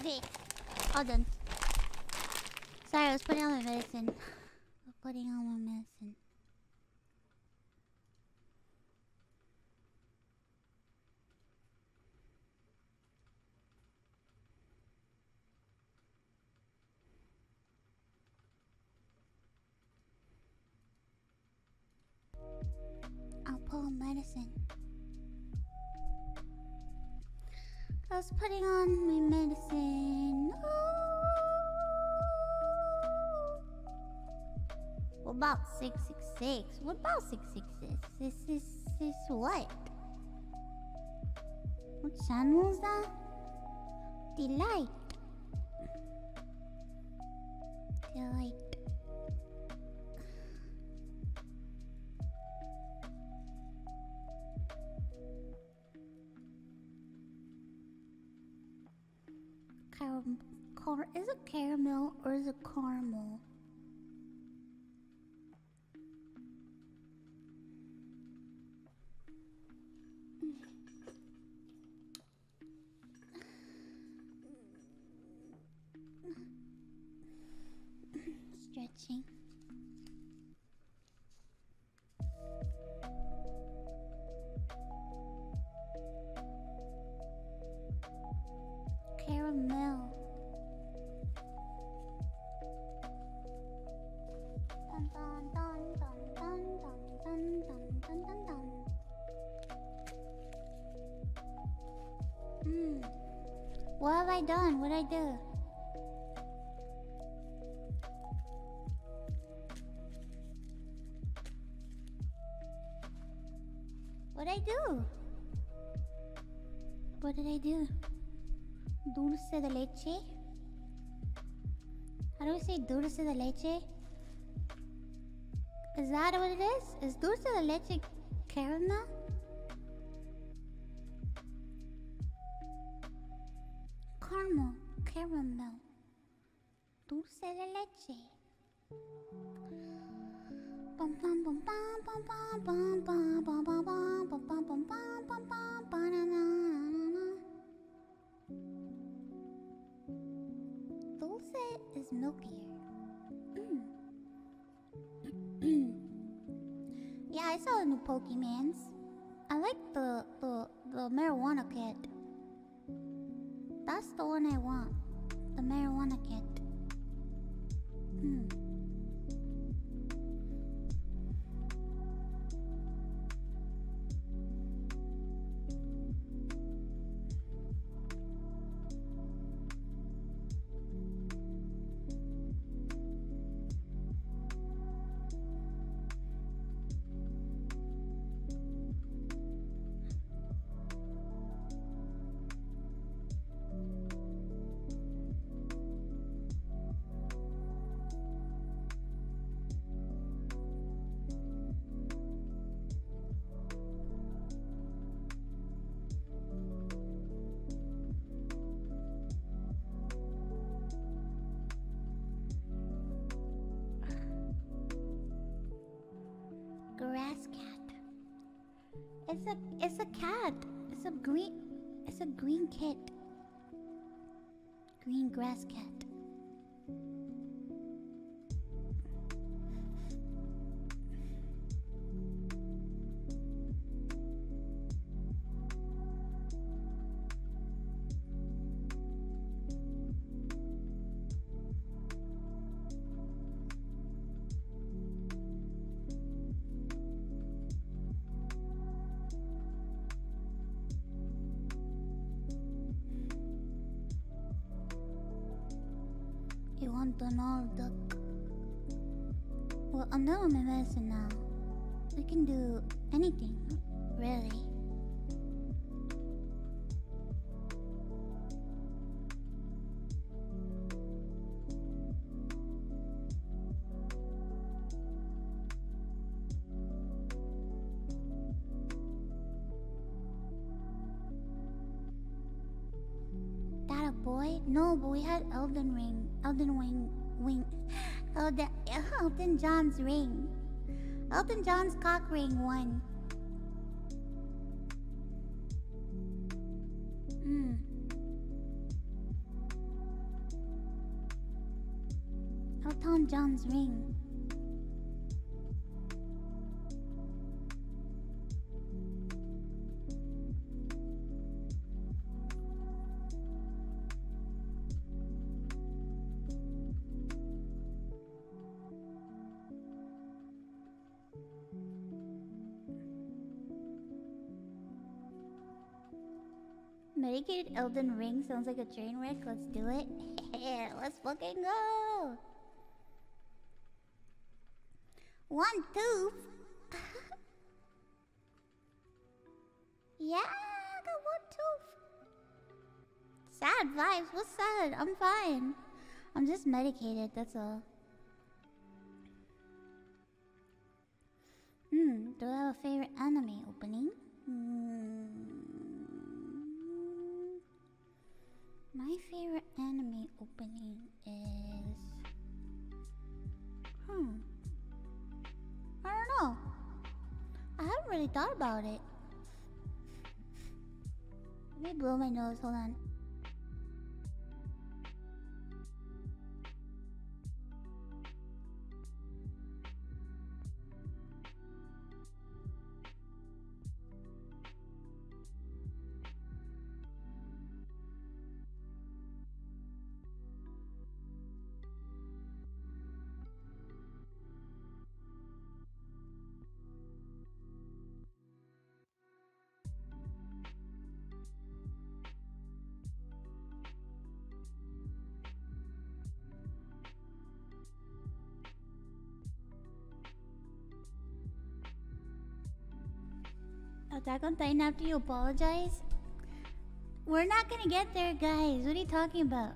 Okay, all done. Sorry, I was putting on my medicine. I'm putting on my medicine. I'll put on medicine. was putting on my medicine. Oh. What about six six six? What about six six six? This is this what? What channel is that? Delight. Delight. Is it caramel or is it caramel? Stretching. Caramel. Mm. What have I done? What did I do? What did I do? What did I do? Dulce de leche? How do we say dulce de leche? Is that what it is? Is dulce de leche caramel? Caramel, caramel, dulce de leche. Bum bum bum bum bum bum bum bum bum bum bum bum bum bum bum bum. Dulce is milkier. Yeah, I saw the new Pokemans. I like the, the the marijuana kid. That's the one I want. The marijuana kid. Hmm. It's a, it's a cat. It's a green, it's a green cat. Green grass cat. Well, I'm done with my medicine now. We can do anything, really. That a boy? No, but we had Elden Ring. Elden Ring. Wing. Elden, Elton John's ring. Elton John's cock ring won. Mm. Elton John's ring. Naked Elden Ring sounds like a train wreck. Let's do it. Let's fucking go. One, two. Yeah, I got one tooth. Sad vibes. What's sad? I'm fine. I'm just medicated, that's all. Hmm, do I have a favorite anime opening? Hmm. My favorite anime opening is... Hmm. I don't know. I haven't really thought about it. Let me blow my nose, hold on. Attack on Titan after you apologize? We're not gonna get there, guys. What are you talking about?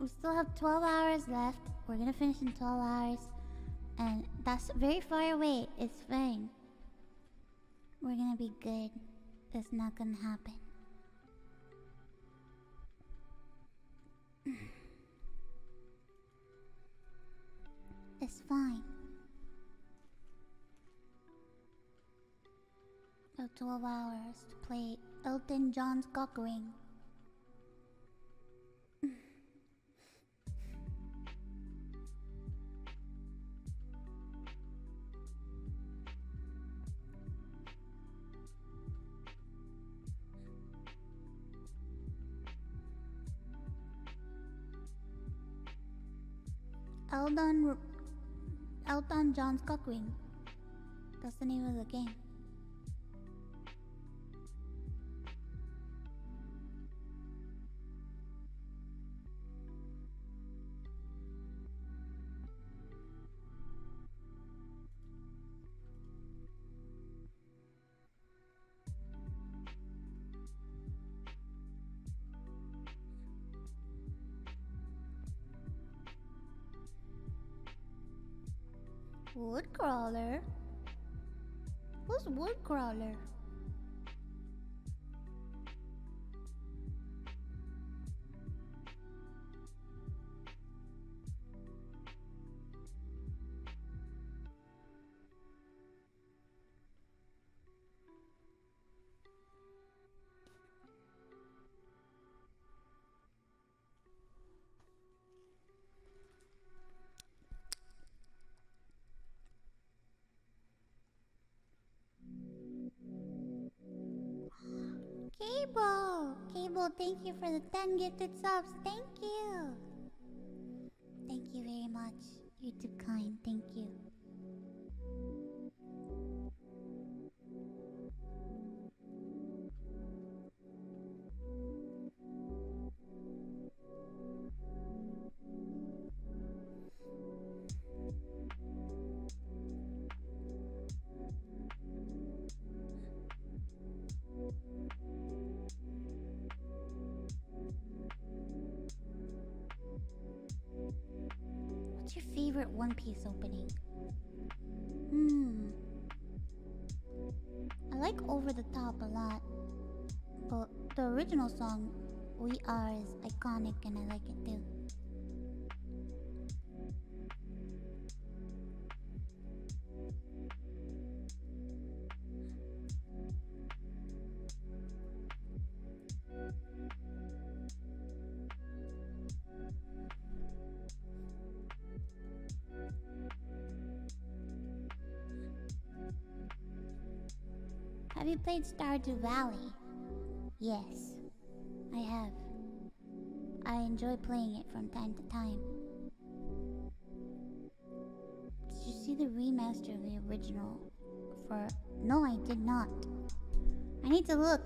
We still have twelve hours left. We're gonna finish in twelve hours. And that's very far away. It's fine. We're gonna be good. That's not gonna happen. It's fine. twelve hours to play Elton John's cock ring. Elton... Elton John's cock ring. That's the name of the game. Woodcrawler? Who's Woodcrawler? Cable! Cable, thank you for the ten gifted subs. Thank you! Thank you very much. You're too kind. Thank you. One Piece opening. Hmm. I like Over the Top a lot. But the original song, We Are, is iconic and I like it too. Played Stardew Valley? Yes, I have. I enjoy playing it from time to time. Did you see the remaster of the original? For no, I did not. I need to look.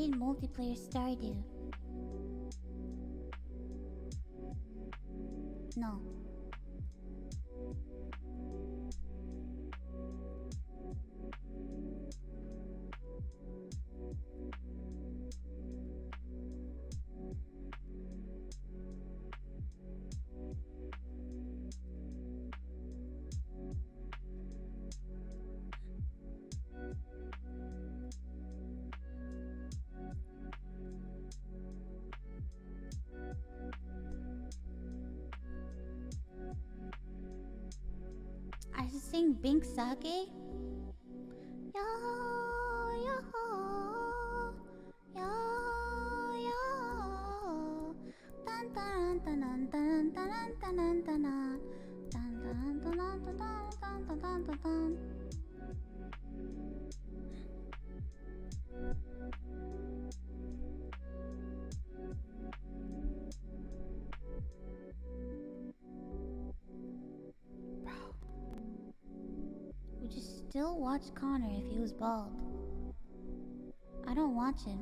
played multiplayer Stardew? No. Bink sake? Yo, yo, yo, yo. Tan tan tan tan tan tan tan. Tan tan tan tan tan tan. Still watch Connor if he was bald. I don't watch him.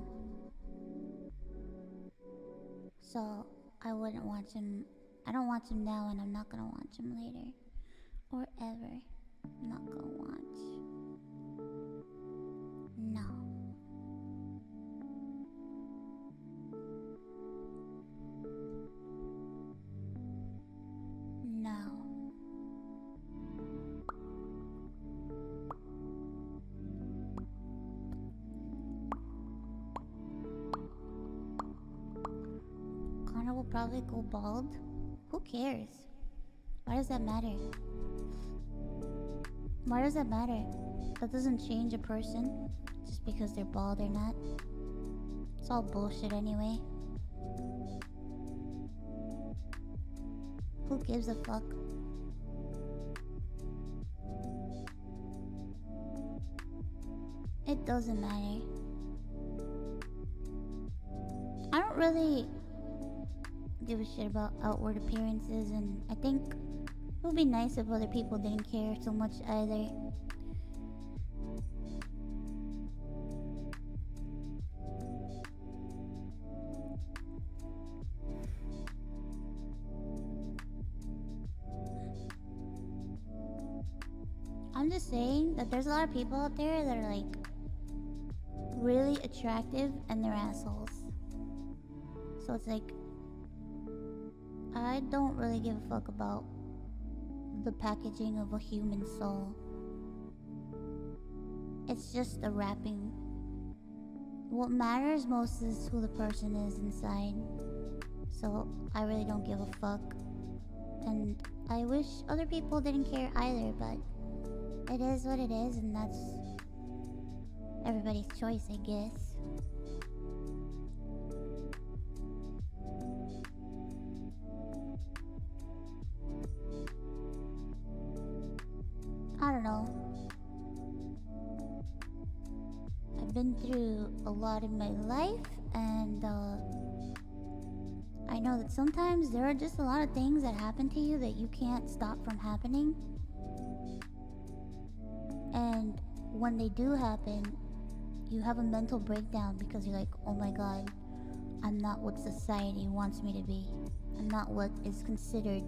So, I wouldn't watch him. I don't watch him now and I'm not gonna watch him later. Or ever. I'm not gonna watch. No. Probably go bald. Who cares? Why does that matter? Why does that matter? That doesn't change a person just because they're bald or not. It's all bullshit anyway. Who gives a fuck? It doesn't matter. I don't really give a shit about outward appearances, and I think it would be nice if other people didn't care so much either. I'm just saying that there's a lot of people out there that are like really attractive and they're assholes. So it's like, I don't really give a fuck about the packaging of a human soul. It's just the wrapping. What matters most is who the person is inside. So I really don't give a fuck. And I wish other people didn't care either, but it is what it is, and that's everybody's choice, I guess. I don't know. I've been through a lot in my life, and uh, I know that sometimes there are just a lot of things that happen to you that you can't stop from happening. And when they do happen, you have a mental breakdown because you're like, oh my god, I'm not what society wants me to be. I'm not what is considered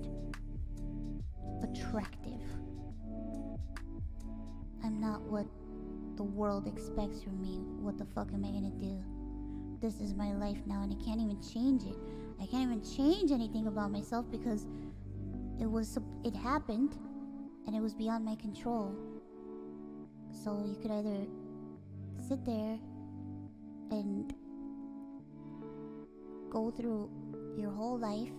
attractive. I'm not what the world expects from me. What the fuck am I gonna do? This is my life now and I can't even change it. I can't even change anything about myself because it was, it happened and it was beyond my control. So you could either sit there and go through your whole life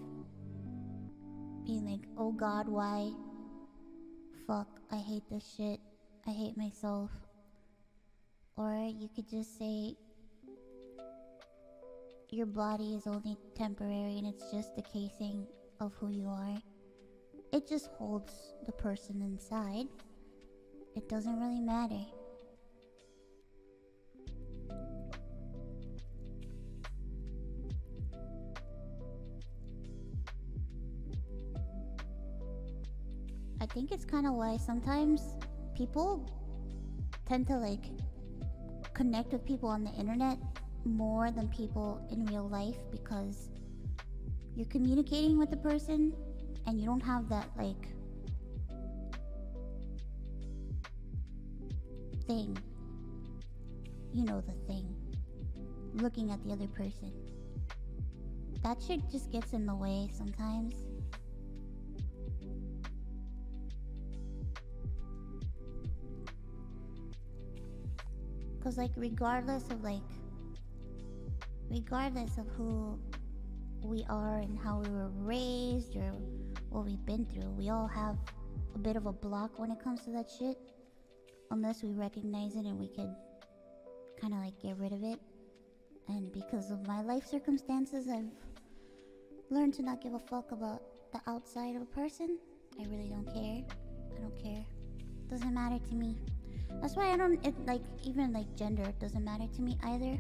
being like, oh god, why? Fuck, I hate this shit. I hate myself. Or you could just say your body is only temporary and it's just the casing of who you are. It just holds the person inside. It doesn't really matter. I think it's kind of why sometimes people tend to like connect with people on the internet more than people in real life because you're communicating with the person and you don't have that like thing, you know, the thing, looking at the other person. That shit just gets in the way sometimes. Cause like regardless of like, regardless of who we are and how we were raised or what we've been through, we all have a bit of a block when it comes to that shit. Unless we recognize it and we can kind of like get rid of it. And because of my life circumstances, I've learned to not give a fuck about the outside of a person. I really don't care. I don't care. Doesn't matter to me. That's why I don't, it, like, even like gender, it doesn't matter to me either.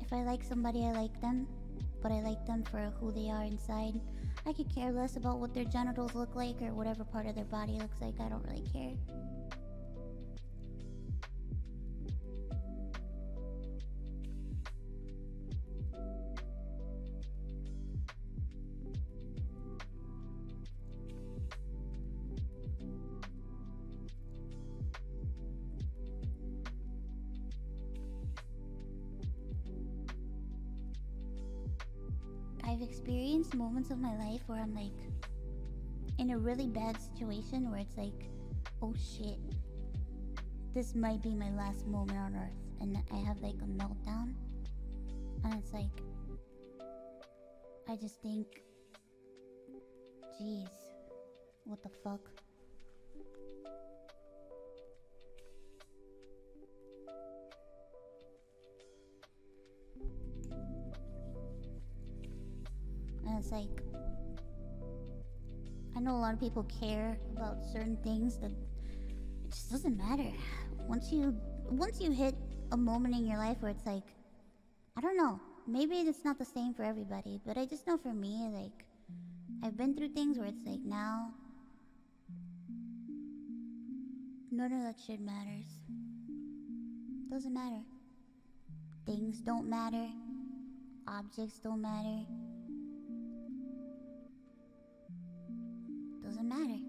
If I like somebody, I like them. But I like them for who they are inside. I could care less about what their genitals look like or whatever part of their body looks like. I don't really care. Experienced moments of my life where I'm like in a really bad situation where it's like, oh shit, this might be my last moment on earth, and I have like a meltdown, and it's like I just think, jeez, what the fuck. And it's like, I know a lot of people care about certain things that it just doesn't matter. Once you, once you hit a moment in your life where it's like, I don't know, maybe it's not the same for everybody, but I just know for me, like, I've been through things where it's like now, none of that shit matters. Doesn't matter. Things don't matter. Objects don't matter. Doesn't matter.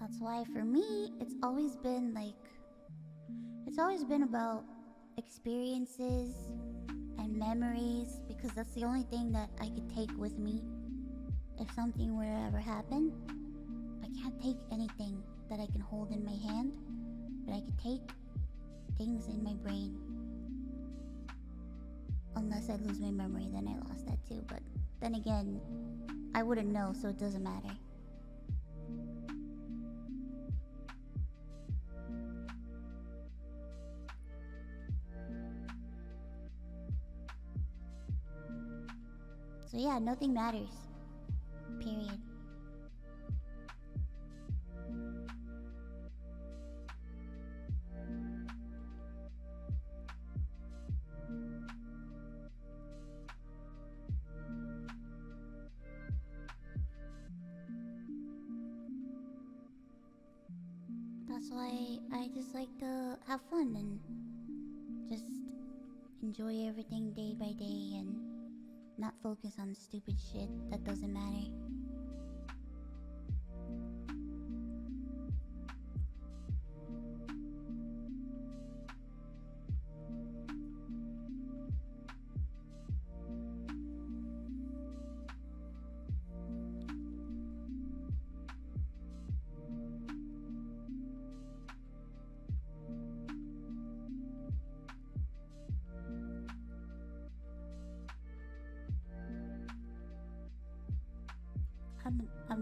That's why for me, it's always been like, it's always been about experiences and memories, because that's the only thing that I could take with me. If something were to ever happen, I can't take anything that I can hold in my hand, but I could take things in my brain. Unless I lose my memory, then I lost that too, but then again, I wouldn't know, so it doesn't matter. So yeah, nothing matters. Period. That's why I just like to have fun and just enjoy everything day by day and not focus on stupid shit that doesn't matter.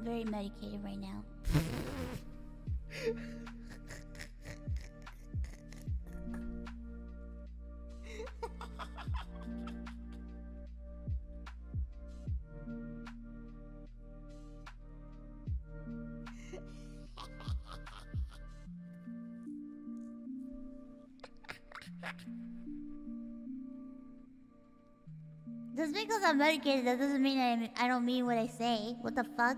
Very medicated right now. Just because I'm medicated, that doesn't mean I, I don't mean what I say. What the fuck?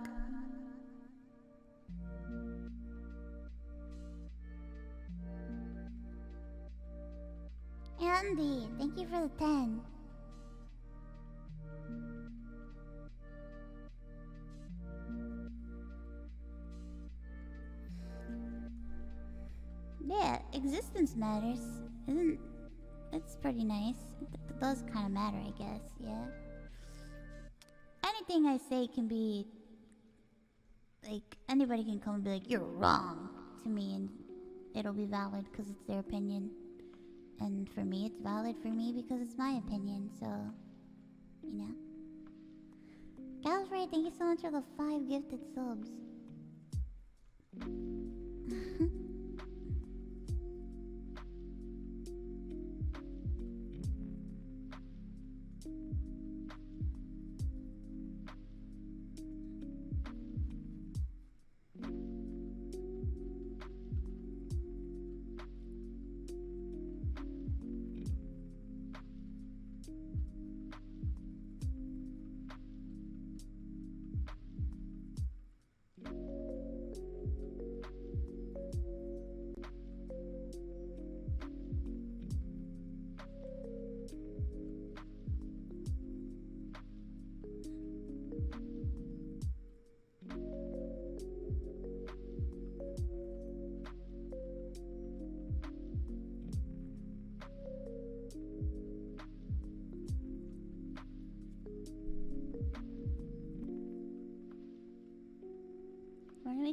Andy, you for the ten. Yeah, existence matters. Isn't... That's pretty nice. Th those kind of matter, I guess, yeah? Anything I say can be... Like, anybody can come and be like, you're wrong to me, and it'll be valid because it's their opinion. And for me, it's valid for me because it's my opinion, so... You know? Gallifrey, thank you so much for the five gifted subs.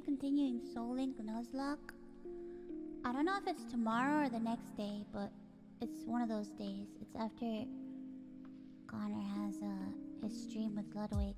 Continuing Soul Link Nuzlocke. I don't know if it's tomorrow or the next day, but it's one of those days. It's after Connor has uh, his stream with Ludwig.